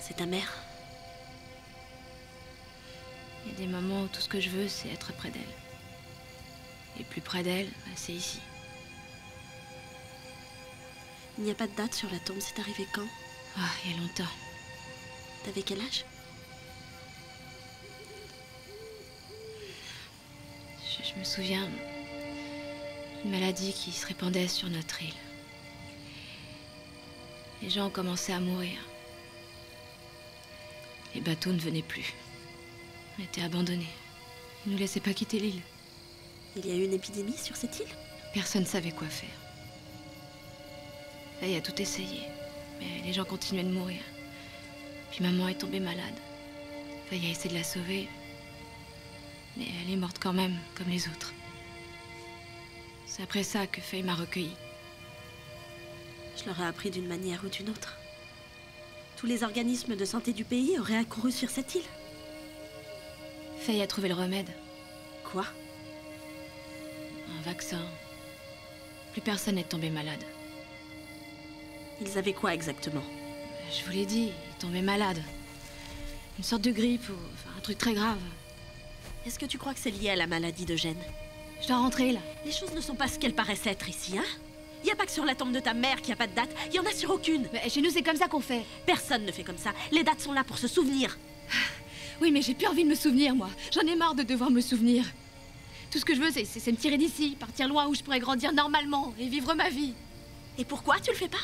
C'est ta mère. Il y a des moments où tout ce que je veux, c'est être près d'elle. Et plus près d'elle, c'est ici. Il n'y a pas de date sur la tombe, c'est arrivé quand? Ah, oh, il y a longtemps. T'avais quel âge? Je me souviens d'une maladie qui se répandait sur notre île. Les gens commençaient à mourir. Les bateaux ne venaient plus. On était abandonnés. Ils ne nous laissaient pas quitter l'île. Il y a eu une épidémie sur cette île? Personne ne savait quoi faire. Faye a tout essayé, mais les gens continuaient de mourir. Puis maman est tombée malade. Faye a essayé de la sauver, mais elle est morte quand même, comme les autres. C'est après ça que Faye m'a recueillie. Je l'aurais appris d'une manière ou d'une autre. Tous les organismes de santé du pays auraient accouru sur cette île. Faye a trouvé le remède. Quoi? Un vaccin. Plus personne n'est tombé malade. Ils avaient quoi exactement? Je vous l'ai dit, ils tombaient malades. Une sorte de grippe ou un truc très grave. Est-ce que tu crois que c'est lié à la maladie d'Eugène? Je dois rentrer, là. Les choses ne sont pas ce qu'elles paraissent être ici, hein? Il n'y a pas que sur la tombe de ta mère qu'il n'y a pas de date. Il n'y en a sur aucune. Mais chez nous, c'est comme ça qu'on fait. Personne ne fait comme ça. Les dates sont là pour se souvenir. Oui, mais j'ai plus envie de me souvenir, moi. J'en ai marre de devoir me souvenir. Tout ce que je veux, c'est me tirer d'ici, partir loin où je pourrais grandir normalement et vivre ma vie. Et pourquoi tu le fais pas?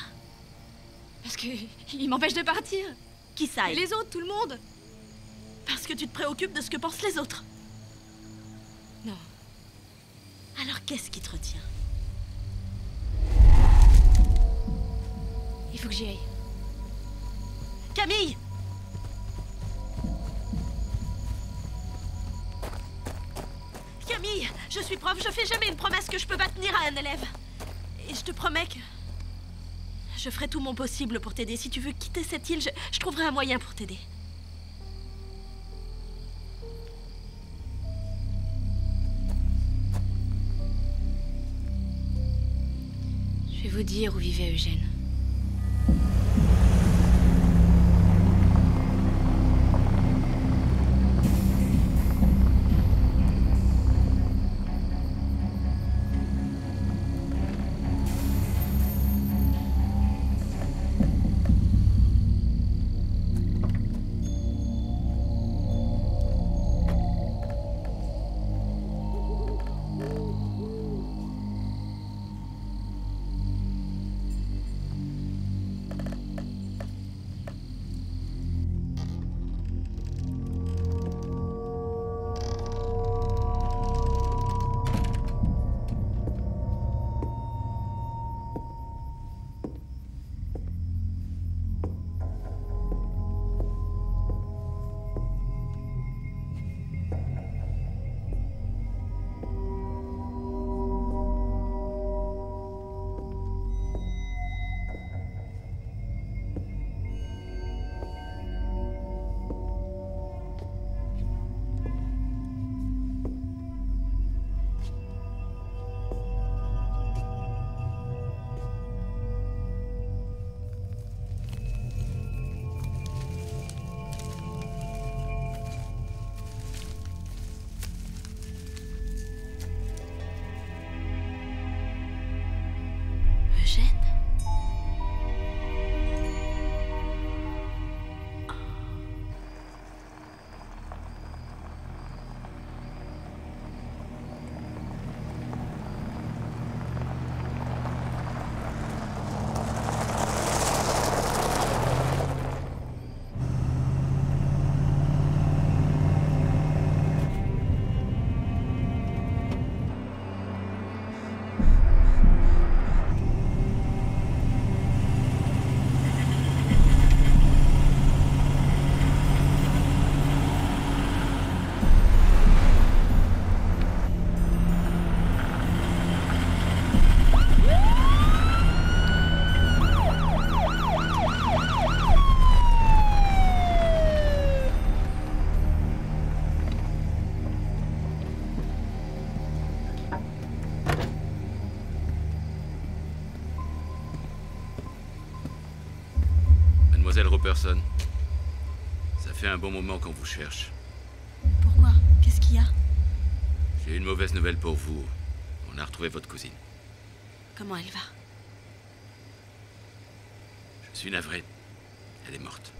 Parce qu'ils m'empêchent de partir. Qui ça? Et les autres, tout le monde. Parce que tu te préoccupes de ce que pensent les autres. Non. Alors qu'est-ce qui te retient? Il faut que j'y aille. Camille! Camille, je suis prof, je fais jamais une promesse que je peux pas tenir à un élève. Et je te promets que... je ferai tout mon possible pour t'aider. Si tu veux quitter cette île, je trouverai un moyen pour t'aider. Je vais vous dire où vivait Eugène. mademoiselle Robertson. Ça fait un bon moment qu'on vous cherche. Pourquoi? Qu'est-ce qu'il y a? J'ai une mauvaise nouvelle pour vous. On a retrouvé votre cousine. Comment elle va? Je suis navré. Elle est morte.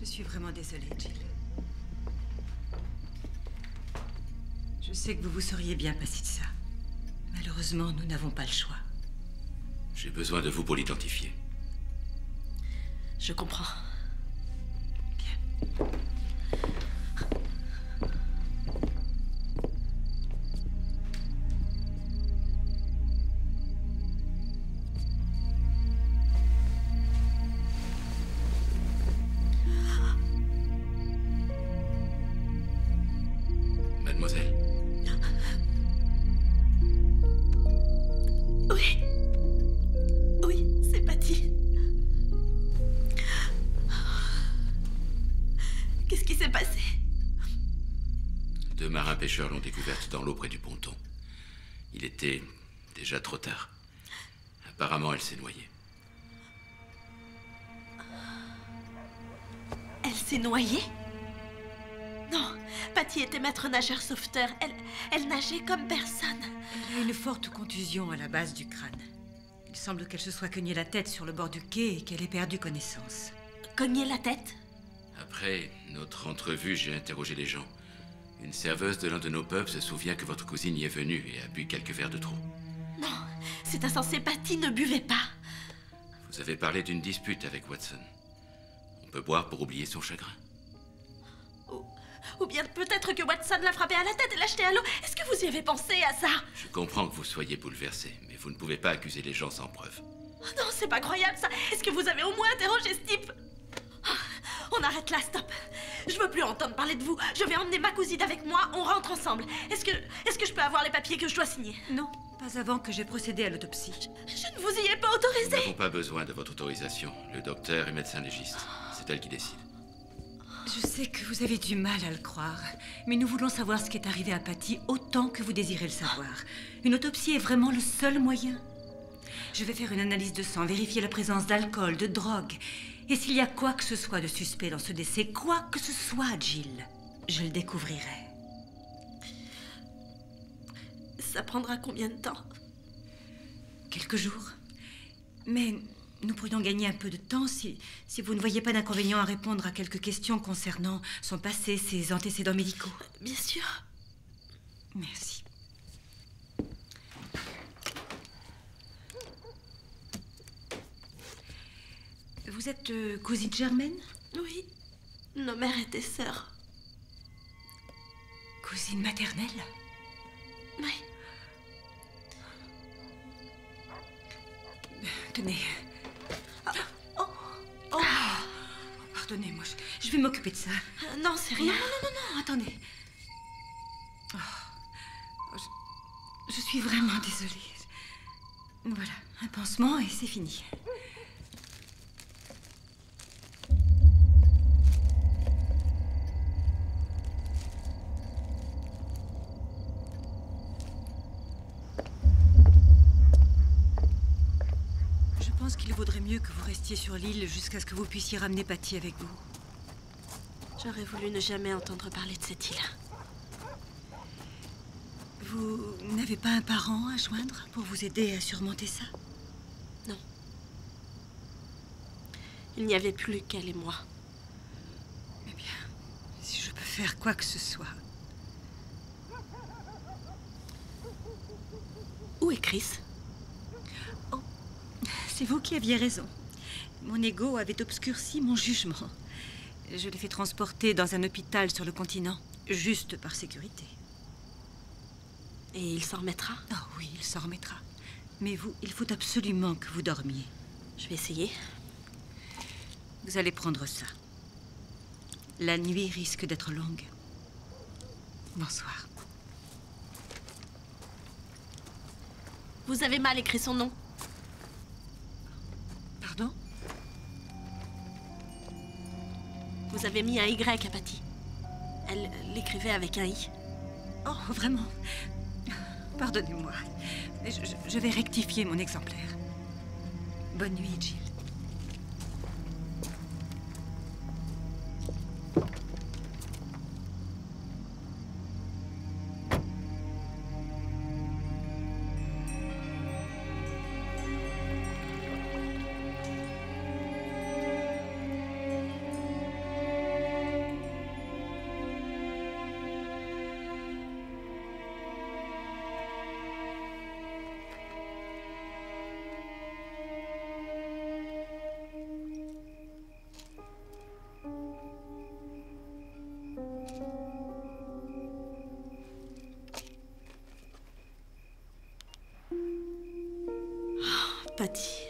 Je suis vraiment désolée, Jill. Je sais que vous vous seriez bien passé de ça. Malheureusement, nous n'avons pas le choix. J'ai besoin de vous pour l'identifier. Je comprends. Bien. L'ont découverte dans l'eau près du ponton. Il était déjà trop tard. Apparemment, elle s'est noyée. Elle s'est noyée? Non, Patty était maître nageur sauveteur. Elle nageait comme personne. Elle a une forte contusion à la base du crâne. Il semble qu'elle se soit cognée la tête sur le bord du quai et qu'elle ait perdu connaissance. Cognée la tête? Après notre entrevue, j'ai interrogé les gens. Une serveuse de l'un de nos pubs se souvient que votre cousine y est venue et a bu quelques verres de trop. Non, c'est insensé, Patty, ne buvez pas. Vous avez parlé d'une dispute avec Watson. On peut boire pour oublier son chagrin. Ou bien peut-être que Watson l'a frappée à la tête et l'a jetée à l'eau. Est-ce que vous y avez pensé à ça? Je comprends que vous soyez bouleversé, mais vous ne pouvez pas accuser les gens sans preuve. Oh non, c'est pas croyable ça. Est-ce que vous avez au moins interrogé ce type? On arrête là, stop. Je veux plus entendre parler de vous. Je vais emmener ma cousine avec moi, on rentre ensemble. Est-ce que je peux avoir les papiers que je dois signer? Non, pas avant que j'ai procédé à l'autopsie. Je ne vous y ai pas autorisé. Nous n'avons pas besoin de votre autorisation. Le docteur est médecin légiste. C'est elle qui décide. Je sais que vous avez du mal à le croire, mais nous voulons savoir ce qui est arrivé à Patty autant que vous désirez le savoir. Une autopsie est vraiment le seul moyen. Je vais faire une analyse de sang, vérifier la présence d'alcool, de drogue. Et s'il y a quoi que ce soit de suspect dans ce décès, quoi que ce soit, Jill, je le découvrirai. Ça prendra combien de temps? Quelques jours. Mais nous pourrions gagner un peu de temps si vous ne voyez pas d'inconvénient à répondre à quelques questions concernant son passé, ses antécédents médicaux. Bien sûr. Merci. Vous êtes cousine germaine? Oui. Nos mères étaient sœurs. Cousine maternelle? Oui. Tenez. Oh. Pardonnez-moi, je vais m'occuper de ça. Non, c'est rien. Non, attendez. Je suis vraiment désolée. Voilà, un pansement et c'est fini. Que vous restiez sur l'île jusqu'à ce que vous puissiez ramener Patty avec vous. J'aurais voulu ne jamais entendre parler de cette île. Vous n'avez pas un parent à joindre pour vous aider à surmonter ça? Non. Il n'y avait plus qu'elle et moi. Eh bien, si je peux faire quoi que ce soit. Où est Chris? C'est vous qui aviez raison. Mon ego avait obscurci mon jugement. Je l'ai fait transporter dans un hôpital sur le continent, juste par sécurité. Et il s'en remettra? Ah oui, il s'en remettra. Mais vous, il faut absolument que vous dormiez. Je vais essayer. Vous allez prendre ça. La nuit risque d'être longue. Bonsoir. Vous avez mal écrit son nom? Vous avez mis un Y à Patty. Elle l'écrivait avec un I. Oh, vraiment? Pardonnez-moi. Je vais rectifier mon exemplaire. Bonne nuit, Jill. Patty.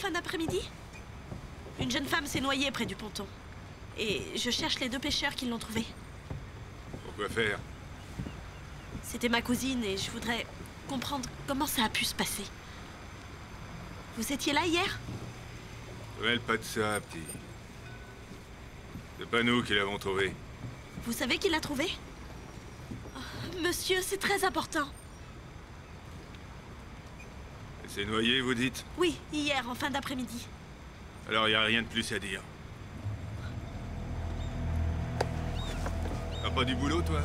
Fin d'après-midi, une jeune femme s'est noyée près du ponton. Et je cherche les deux pêcheurs qui l'ont trouvée. Pourquoi faire? C'était ma cousine et je voudrais comprendre comment ça a pu se passer. Vous étiez là hier? Ouais, pas de ça, petit. C'est pas nous qui l'avons trouvée. Vous savez qui l'a trouvée? Oh, monsieur, c'est très important. C'est noyé, vous dites? Oui, hier, en fin d'après-midi. Alors, il n'y a rien de plus à dire. T'as pas du boulot, toi?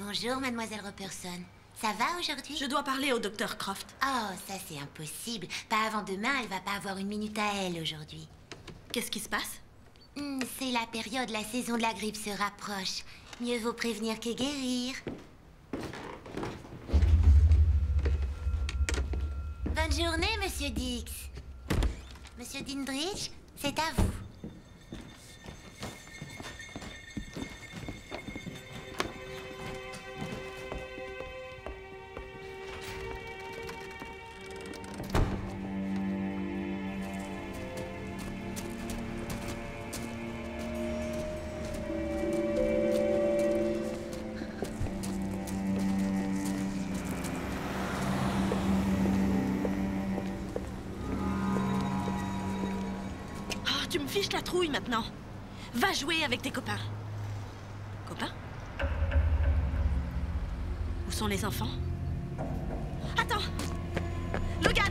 Bonjour, mademoiselle Robertson. Ça va aujourd'hui? Je dois parler au docteur Croft. Oh, ça c'est impossible. Pas avant demain, elle va pas avoir une minute à elle aujourd'hui. Qu'est-ce qui se passe? C'est la période, la saison de la grippe se rapproche. Mieux vaut prévenir que guérir. Bonne journée, monsieur Dix. Monsieur Dindridge, c'est à vous. Fiche la trouille maintenant. Va jouer avec tes copains. Copains? Où sont les enfants? Attends! Logan!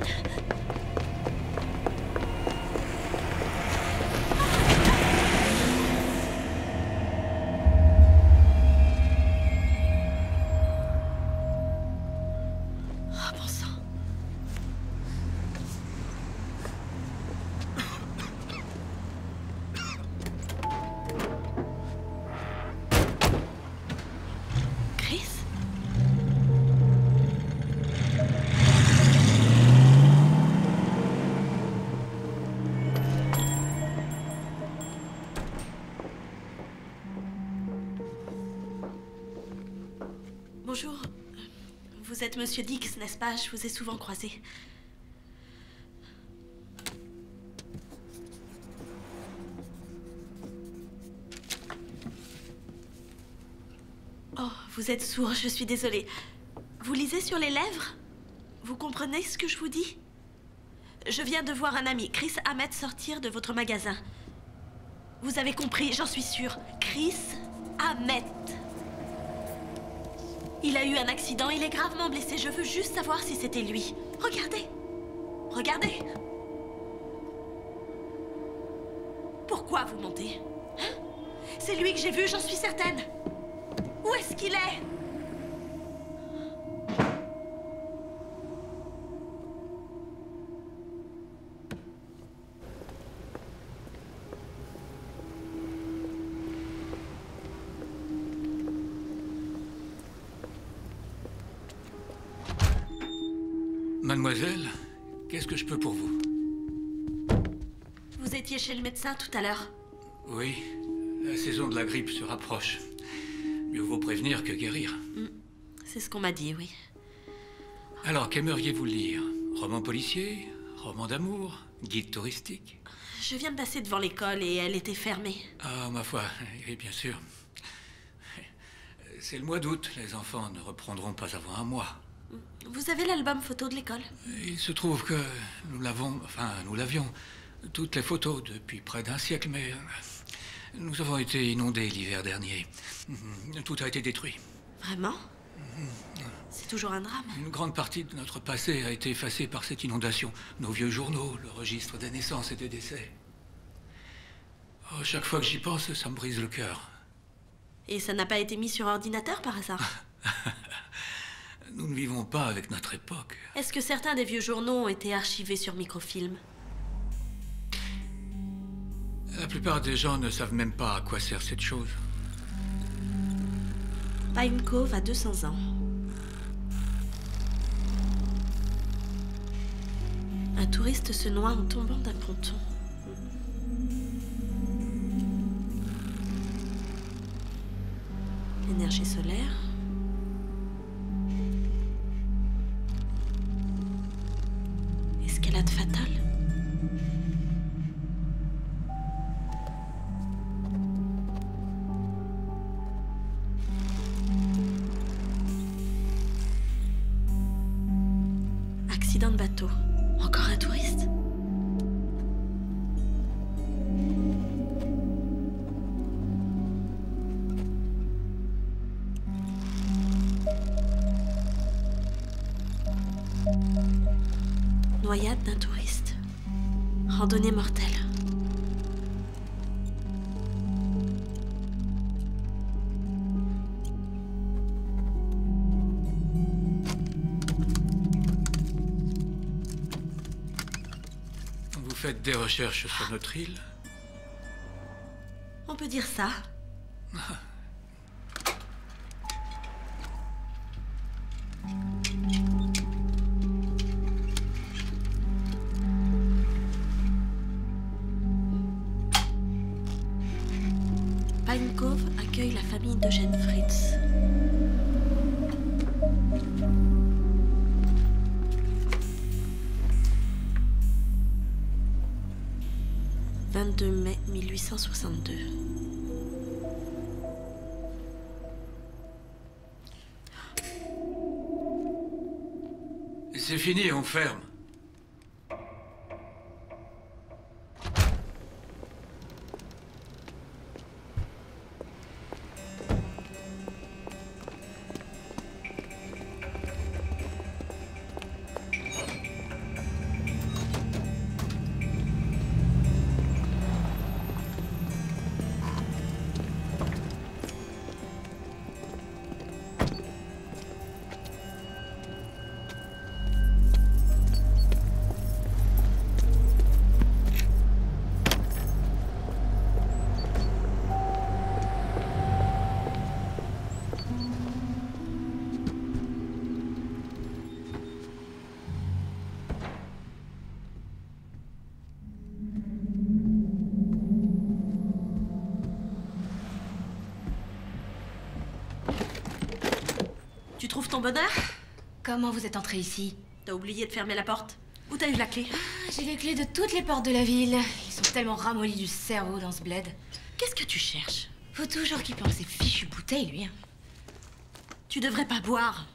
Bonjour. Vous êtes monsieur Dix, n'est-ce pas? Je vous ai souvent croisé. Oh, vous êtes sourd, je suis désolée. Vous lisez sur les lèvres? Vous comprenez ce que je vous dis? Je viens de voir un ami, Chris Hamet, sortir de votre magasin. Vous avez compris, j'en suis sûre. Chris Hamet. Il a eu un accident, il est gravement blessé. Je veux juste savoir si c'était lui. Regardez. Regardez. Pourquoi vous mentez? Hein? C'est lui que j'ai vu, j'en suis certaine. Où est-ce qu'il est? Mademoiselle, qu'est-ce que je peux pour vous? Vous étiez chez le médecin tout à l'heure? Oui, la saison de la grippe se rapproche. Mieux vaut prévenir que guérir. C'est ce qu'on m'a dit, oui. Alors, qu'aimeriez-vous lire? Roman policier? Roman d'amour? Guide touristique? Je viens de passer devant l'école et elle était fermée. Ah, ma foi, oui, bien sûr. C'est le mois d'août, les enfants ne reprendront pas avant un mois. Vous avez l'album photo de l'école? Il se trouve que nous l'avons, enfin, nous l'avions, toutes les photos depuis près d'un siècle, mais nous avons été inondés l'hiver dernier. Tout a été détruit. Vraiment? C'est toujours un drame. Une grande partie de notre passé a été effacée par cette inondation. Nos vieux journaux, le registre des naissances et des décès. Oh, chaque fois que j'y pense, ça me brise le cœur. Et ça n'a pas été mis sur ordinateur par hasard? Nous ne vivons pas avec notre époque. Est-ce que certains des vieux journaux ont été archivés sur microfilm? La plupart des gens ne savent même pas à quoi sert cette chose. Pine Cove a 200 ans. Un touriste se noie en tombant d'un ponton. L'énergie solaire. Escalade fatale. Accident de bateau. Encore un touriste? Noyade d'un touriste. Randonnée mortelle. Vous faites des recherches sur notre île? On peut dire ça. Pine Cove accueille la famille d'Eugène Fritz. « 22 mai 1862. » C'est fini, on ferme. Tu trouves ton bonheur? Comment vous êtes entrée ici? T'as oublié de fermer la porte? Où t'as eu la clé? J'ai les clés de toutes les portes de la ville. Ils sont tellement ramollis du cerveau dans ce bled. Qu'est-ce que tu cherches? Faut toujours qu'il pense ces fichues bouteilles, lui. Tu devrais pas boire.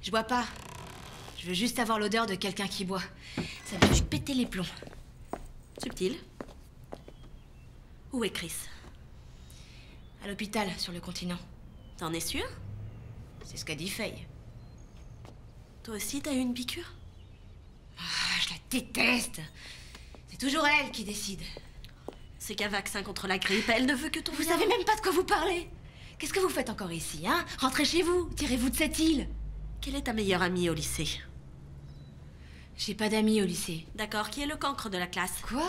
Je bois pas. Je veux juste avoir l'odeur de quelqu'un qui boit. Ça me fait péter les plombs. Subtil. Où est Chris? À l'hôpital, sur le continent. T'en es sûr? C'est ce qu'a dit Faye. Toi aussi, t'as eu une piqûre? Oh, je la déteste. C'est toujours elle qui décide. C'est qu'un vaccin contre la grippe, elle ne veut que ton bien. Vous savez même pas de quoi vous parlez. Qu'est-ce que vous faites encore ici, hein? Rentrez chez vous, tirez-vous de cette île. Quelle est ta meilleure amie au lycée? J'ai pas d'amis au lycée. D'accord, qui est le cancre de la classe? Quoi?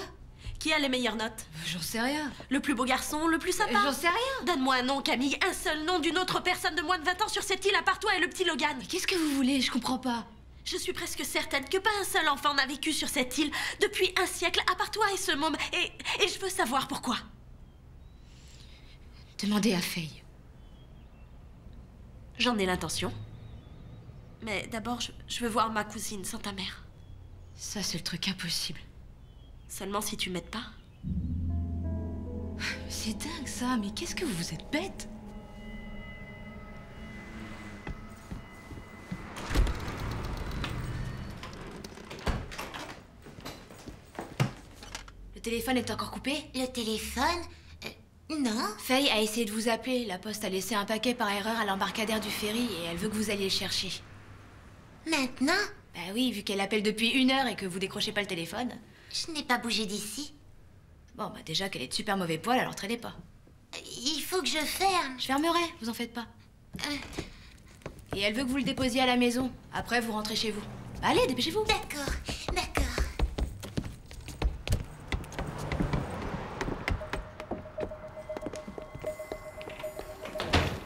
Qui a les meilleures notes? J'en sais rien. Le plus beau garçon, le plus sympa? J'en sais rien. Donne-moi un nom, Camille, un seul nom d'une autre personne de moins de 20 ans sur cette île à part toi et le petit Logan. Mais qu'est-ce que vous voulez? Je comprends pas. Je suis presque certaine que pas un seul enfant n'a vécu sur cette île depuis un siècle à part toi et ce môme. Et je veux savoir pourquoi. Demandez à Faye. J'en ai l'intention. Mais d'abord, je veux voir ma cousine sans ta mère. Ça, c'est le truc impossible. Seulement si tu m'aides pas. C'est dingue ça, mais qu'est-ce que vous êtes bête? Le téléphone est encore coupé? Le téléphone? Non. Faye a essayé de vous appeler. La poste a laissé un paquet par erreur à l'embarcadère du ferry et elle veut que vous alliez le chercher. Maintenant? Bah oui, vu qu'elle appelle depuis 1 heure et que vous décrochez pas le téléphone. Je n'ai pas bougé d'ici. Bon, bah déjà qu'elle est de super mauvais poil, alors traînez pas. Il faut que je ferme. Je fermerai, vous en faites pas. Et elle veut que vous le déposiez à la maison. Après, vous rentrez chez vous. Bah, allez, dépêchez-vous. D'accord, d'accord.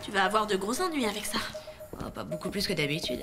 Tu vas avoir de gros ennuis avec ça. Oh, pas beaucoup plus que d'habitude.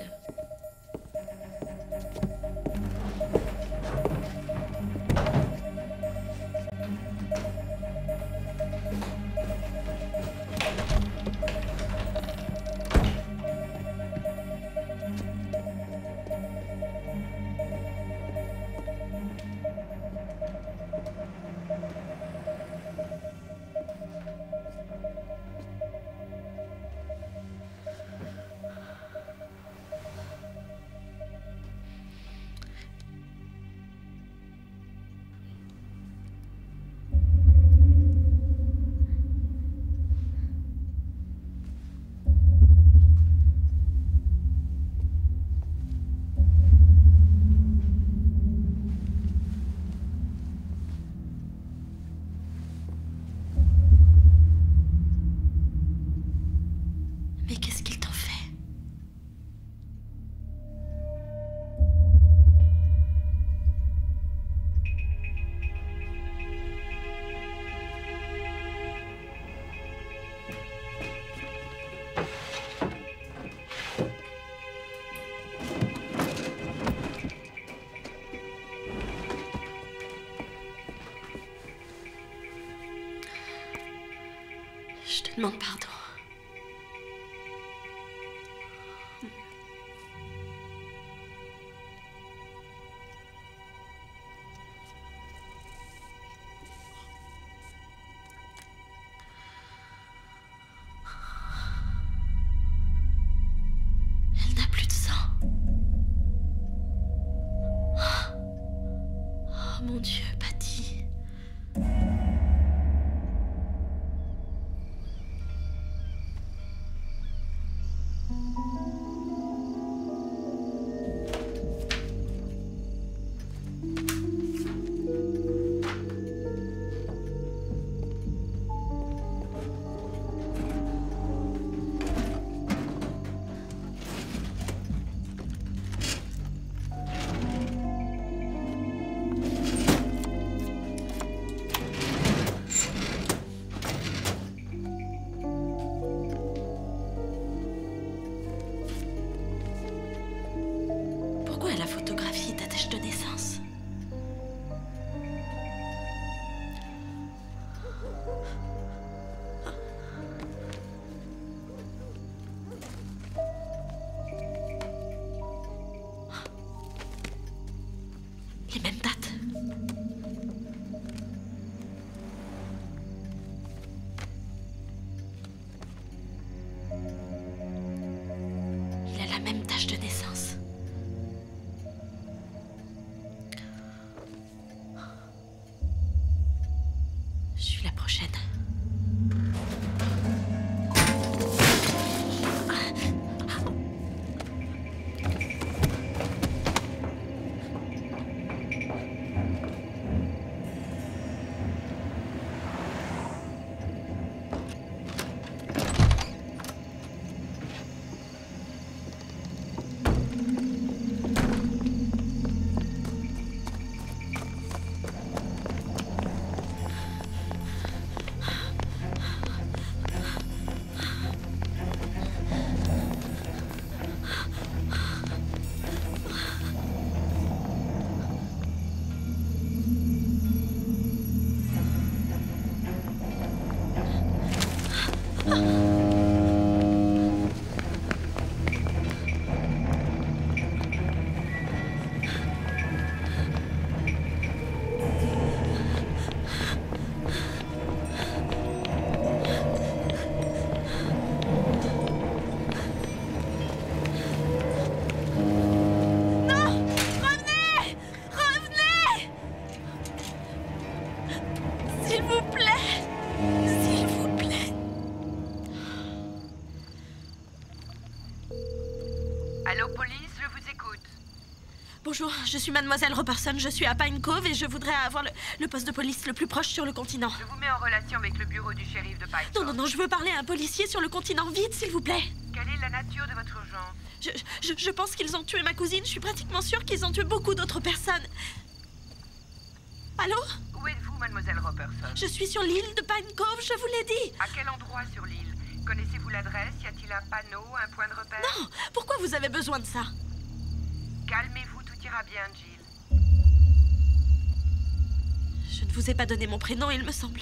Je demande pardon. Elle n'a plus de sang. Oh mon Dieu, Patty. Je suis la prochaine. Bonjour, je suis mademoiselle Robertson, je suis à Pine Cove et je voudrais avoir le poste de police le plus proche sur le continent. Je vous mets en relation avec le bureau du shérif de Pine Cove. Non, je veux parler à un policier sur le continent, vite, s'il vous plaît. Quelle est la nature de votre urgence? Je pense qu'ils ont tué ma cousine, je suis pratiquement sûre qu'ils ont tué beaucoup d'autres personnes. Allô? Où êtes-vous, mademoiselle Robertson? Je suis sur l'île de Pine Cove, je vous l'ai dit. À quel endroit sur l'île? Connaissez-vous l'adresse? Y a-t-il un panneau, un point de repère? Non, pourquoi vous avez besoin de ça? Calmez-vous. Bien, Jill. Je ne vous ai pas donné mon prénom, il me semble.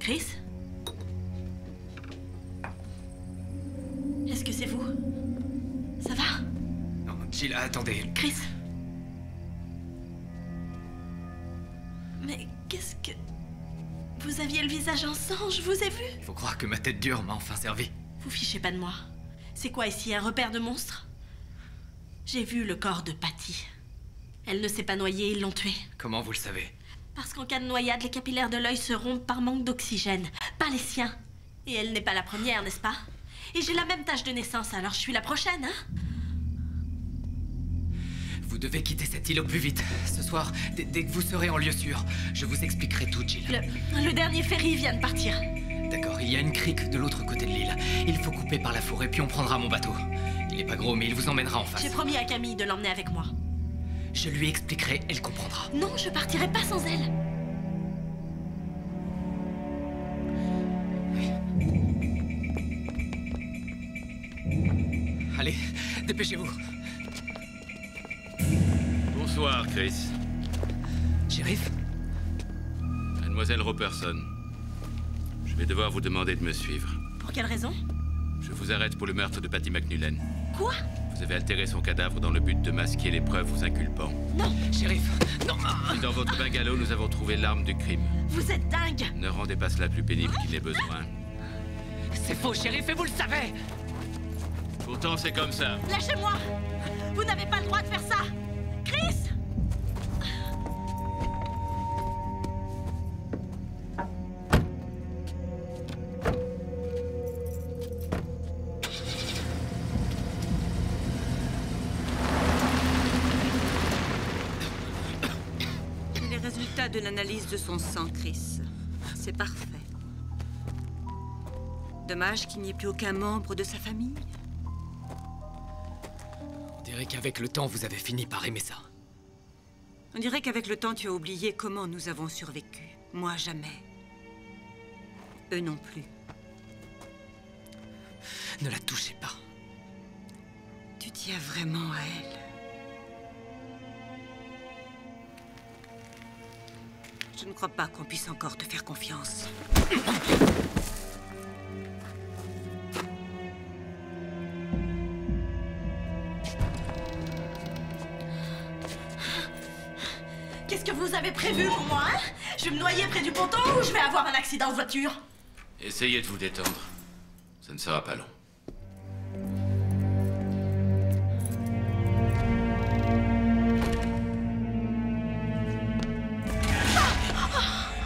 Chris? Est-ce que c'est vous? Ça va? Non, Jill, attendez. Chris? Mais qu'est-ce que... Vous aviez le visage en sang, je vous ai vu. Faut croire que ma tête dure m'a enfin servi. Vous fichez pas de moi. C'est quoi ici, un repère de monstres? J'ai vu le corps de Patty. Elle ne s'est pas noyée, ils l'ont tuée. Comment vous le savez? Parce qu'en cas de noyade, les capillaires de l'œil se rompent par manque d'oxygène, pas les siens. Et elle n'est pas la première, n'est-ce pas? Et j'ai la même tache de naissance, alors je suis la prochaine, hein? Vous devez quitter cette île au plus vite. Ce soir, dès que vous serez en lieu sûr, je vous expliquerai tout, Jill. Le dernier ferry vient de partir. D'accord, il y a une crique de l'autre côté de l'île. Il faut couper par la forêt, puis on prendra mon bateau. Il n'est pas gros, mais il vous emmènera en face. J'ai promis à Camille de l'emmener avec moi. Je lui expliquerai, elle comprendra. Non, je partirai pas sans elle. Oui. Allez, dépêchez-vous. Bonsoir, Chris. Shérif? Mademoiselle Robertson, je vais devoir vous demander de me suivre. Pour quelle raison? Je vous arrête pour le meurtre de Patty McMullen. Quoi? Vous avez altéré son cadavre dans le but de masquer les preuves vous inculpant. Non, shérif, non. Et dans votre bungalow, nous avons trouvé l'arme du crime. Vous êtes dingue. Ne rendez pas cela plus pénible qu'il n'ait besoin. C'est faux, shérif, et vous le savez. Pourtant, c'est comme ça. Lâchez-moi. Vous n'avez pas le droit de faire ça. Chris. De l'analyse de son sang, Chris. C'est parfait. Dommage qu'il n'y ait plus aucun membre de sa famille. On dirait qu'avec le temps, vous avez fini par aimer ça. On dirait qu'avec le temps, tu as oublié comment nous avons survécu. Moi, jamais. Eux non plus. Ne la touchez pas. Tu tiens vraiment à elle. Je ne crois pas qu'on puisse encore te faire confiance. Qu'est-ce que vous avez prévu pour moi, hein? Je vais me noyer près du ponton ou je vais avoir un accident de voiture? Essayez de vous détendre. Ça ne sera pas long.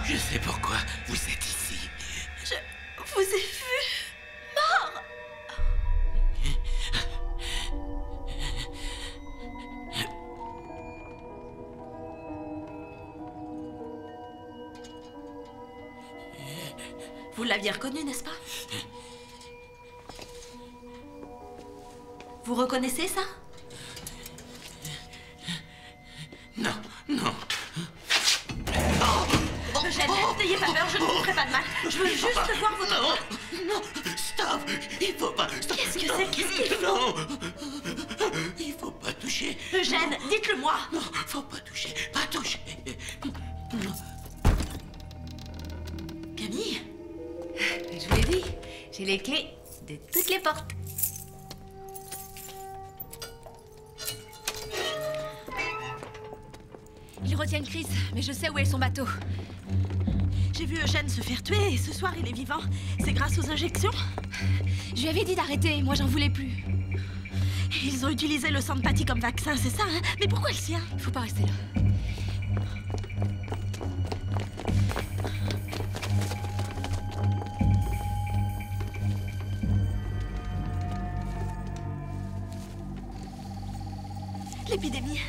Je sais pourquoi vous êtes ici. Je vous ai vu mort. Vous l'aviez reconnu, n'est-ce pas? Vous reconnaissez ça? Non, non. Eugène, n'ayez pas peur, je ne vous ferai pas de mal. Je veux juste voir votre... Non, non, stop, il faut pas... Qu'est-ce que c'est? Qu'est-ce qu'il faut? Non, il faut pas toucher. Eugène, dites-le-moi. Non, faut pas toucher, pas toucher. Camille? Je vous l'ai dit, j'ai les clés de toutes les portes. Ils retiennent Chris, mais je sais où est son bateau. J'ai vu Eugène se faire tuer et ce soir il est vivant. C'est grâce aux injections? Je lui avais dit d'arrêter, moi j'en voulais plus. Ils ont utilisé le sang de Patty comme vaccin, c'est ça, hein? Mais pourquoi le sien? Il faut pas rester là. L'épidémie.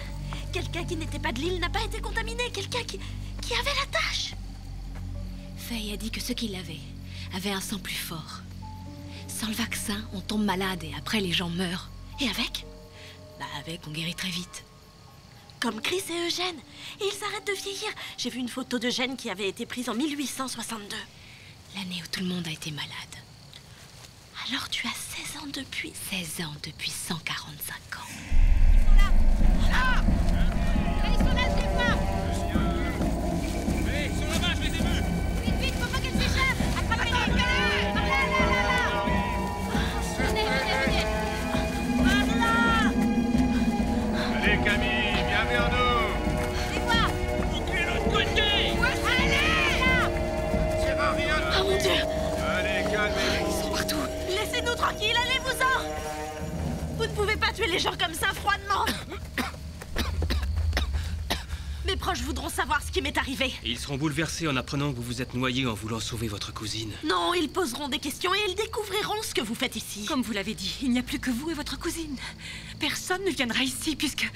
Quelqu'un qui n'était pas de l'île n'a pas été contaminé. Quelqu'un qui avait la tâche. Faye a dit que ceux qui l'avaient avaient un sang plus fort. Sans le vaccin, on tombe malade et après les gens meurent. Et avec? Bah avec, on guérit très vite. Comme Chris et Eugène. Et ils arrêtent de vieillir. J'ai vu une photo d'Eugène qui avait été prise en 1862. L'année où tout le monde a été malade. Alors tu as 16 ans depuis... 16 ans depuis 145 ans. Ah! Allez, sur la suivez-moi! Oui, sur le bas, je les ai vus! Vite, vite, faut pas qu'elle s'échappe! Attrapez-les! Là, là, là, là! Venez, venez, venez! Voilà! Allez, Camille, viens vers nous! C'est quoi? Bouclez l'autre côté! Allez! C'est pas rien de... Oh mon Dieu! Allez, calmez-vous! Ils sont partout! Laissez-nous tranquilles, allez-vous-en! Vous ne pouvez pas tuer les gens comme ça, froidement! Mes proches voudront savoir ce qui m'est arrivé. Et ils seront bouleversés en apprenant que vous vous êtes noyé en voulant sauver votre cousine. Non, ils poseront des questions et ils découvriront ce que vous faites ici. Comme vous l'avez dit, il n'y a plus que vous et votre cousine. Personne ne viendra ici puisque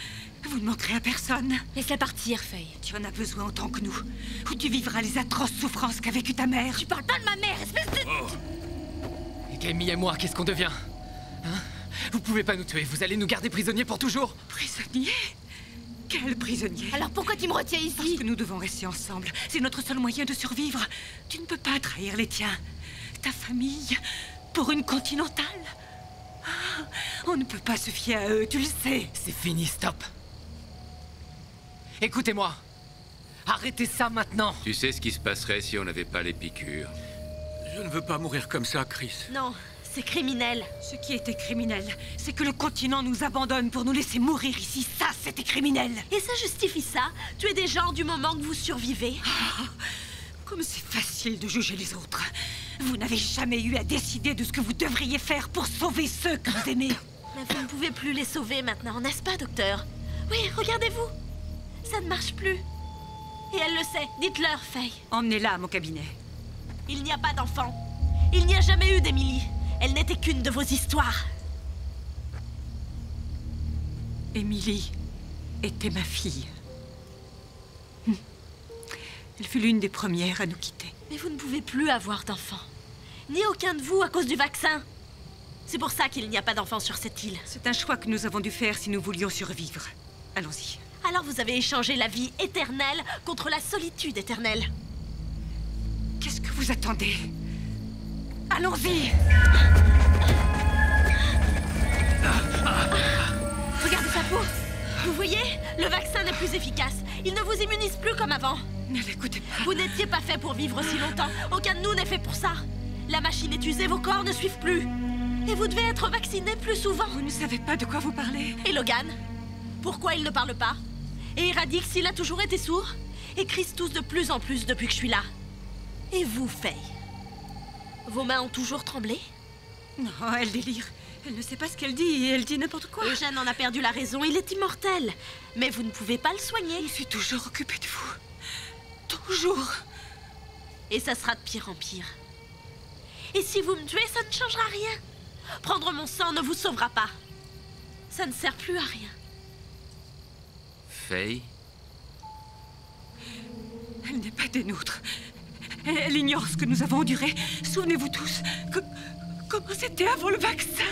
vous ne manquerez à personne. Laisse-la partir, Faye. Tu en as besoin autant que nous. Ou tu vivras les atroces souffrances qu'a vécu ta mère. Tu parles pas de ma mère, espèce de... Oh. Et Camille et moi, qu'est-ce qu'on devient? Hein? Vous pouvez pas nous tuer, vous allez nous garder prisonniers pour toujours. Prisonniers? Quel prisonnier? Alors pourquoi tu me retiens ici? Parce que nous devons rester ensemble. C'est notre seul moyen de survivre. Tu ne peux pas trahir les tiens. Ta famille, pour une continentale. Ah, on ne peut pas se fier à eux, tu le sais. C'est fini, stop. Écoutez-moi. Arrêtez ça maintenant. Tu sais ce qui se passerait si on n'avait pas les piqûres? Je ne veux pas mourir comme ça, Chris. Non. C'est criminel. Ce qui était criminel, c'est que le continent nous abandonne pour nous laisser mourir ici. Ça, c'était criminel. Et ça justifie ça? Tuer des gens du moment que vous survivez? Oh, comme c'est facile de juger les autres. Vous n'avez jamais eu à décider de ce que vous devriez faire pour sauver ceux que vous aimez. Mais vous ne pouvez plus les sauver maintenant, n'est-ce pas, docteur? Oui, regardez-vous. Ça ne marche plus. Et elle le sait. Dites-leur, Faye. Emmenez-la à mon cabinet. Il n'y a pas d'enfant. Il n'y a jamais eu d'Émilie. Elle n'était qu'une de vos histoires. Émilie était ma fille. Elle fut l'une des premières à nous quitter. Mais vous ne pouvez plus avoir d'enfants. Ni aucun de vous à cause du vaccin. C'est pour ça qu'il n'y a pas d'enfants sur cette île. C'est un choix que nous avons dû faire si nous voulions survivre. Allons-y. Alors vous avez échangé la vie éternelle contre la solitude éternelle. Qu'est-ce que vous attendez ? Allons-y! Regardez sa peau! Vous voyez? Le vaccin n'est plus efficace. Il ne vous immunise plus comme avant. Ne l'écoutez pas. Vous n'étiez pas fait pour vivre si longtemps. Aucun de nous n'est fait pour ça. La machine est usée, vos corps ne suivent plus. Et vous devez être vacciné plus souvent. Vous ne savez pas de quoi vous parlez. Et Logan? Pourquoi il ne parle pas? Et Radix, il a toujours été sourd. Et Chris tousse de plus en plus depuis que je suis là. Et vous, Faye? Vos mains ont toujours tremblé? Non, elle délire. Elle ne sait pas ce qu'elle dit et elle dit n'importe quoi. Eugène en a perdu la raison, il est immortel. Mais vous ne pouvez pas le soigner. Je suis toujours occupée de vous. Toujours. Et ça sera de pire en pire. Et si vous me tuez, ça ne changera rien. Prendre mon sang ne vous sauvera pas. Ça ne sert plus à rien. Faye? Elle n'est pas des nôtres. Elle ignore ce que nous avons enduré. Souvenez-vous tous que... Comment c'était avant le vaccin?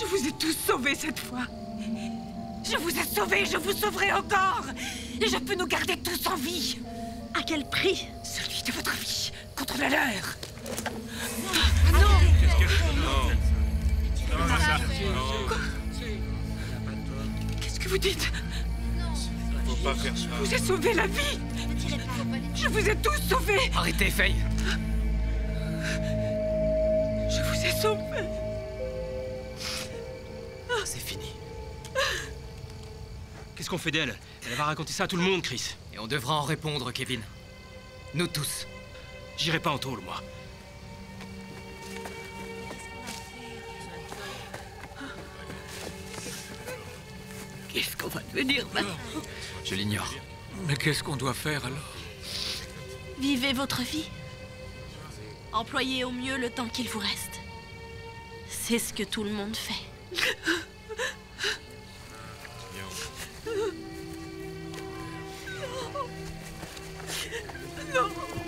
Je vous ai tous sauvés cette fois. Je vous ai sauvés, je vous sauverai encore. Et je peux nous garder tous en vie. À quel prix? Celui de votre vie, contre la leur. Non, non. Qu'est-ce que je... Non. Non, ça. Qu'est-ce que vous dites? Faut pas faire ça. Je vous ai sauvé la vie. Je vous ai tous sauvés. Arrêtez, Faye. Je vous ai sauvé. C'est fini. Qu'est-ce qu'on fait d'elle? Elle va raconter ça à tout le monde, Chris. Et on devra en répondre, Kevin. Nous tous. J'irai pas en tôle, moi. Qu'est-ce qu'on va devenir maintenant? Je l'ignore. Mais qu'est-ce qu'on doit faire, alors? Vivez votre vie. Employez au mieux le temps qu'il vous reste. C'est ce que tout le monde fait. Non. Non.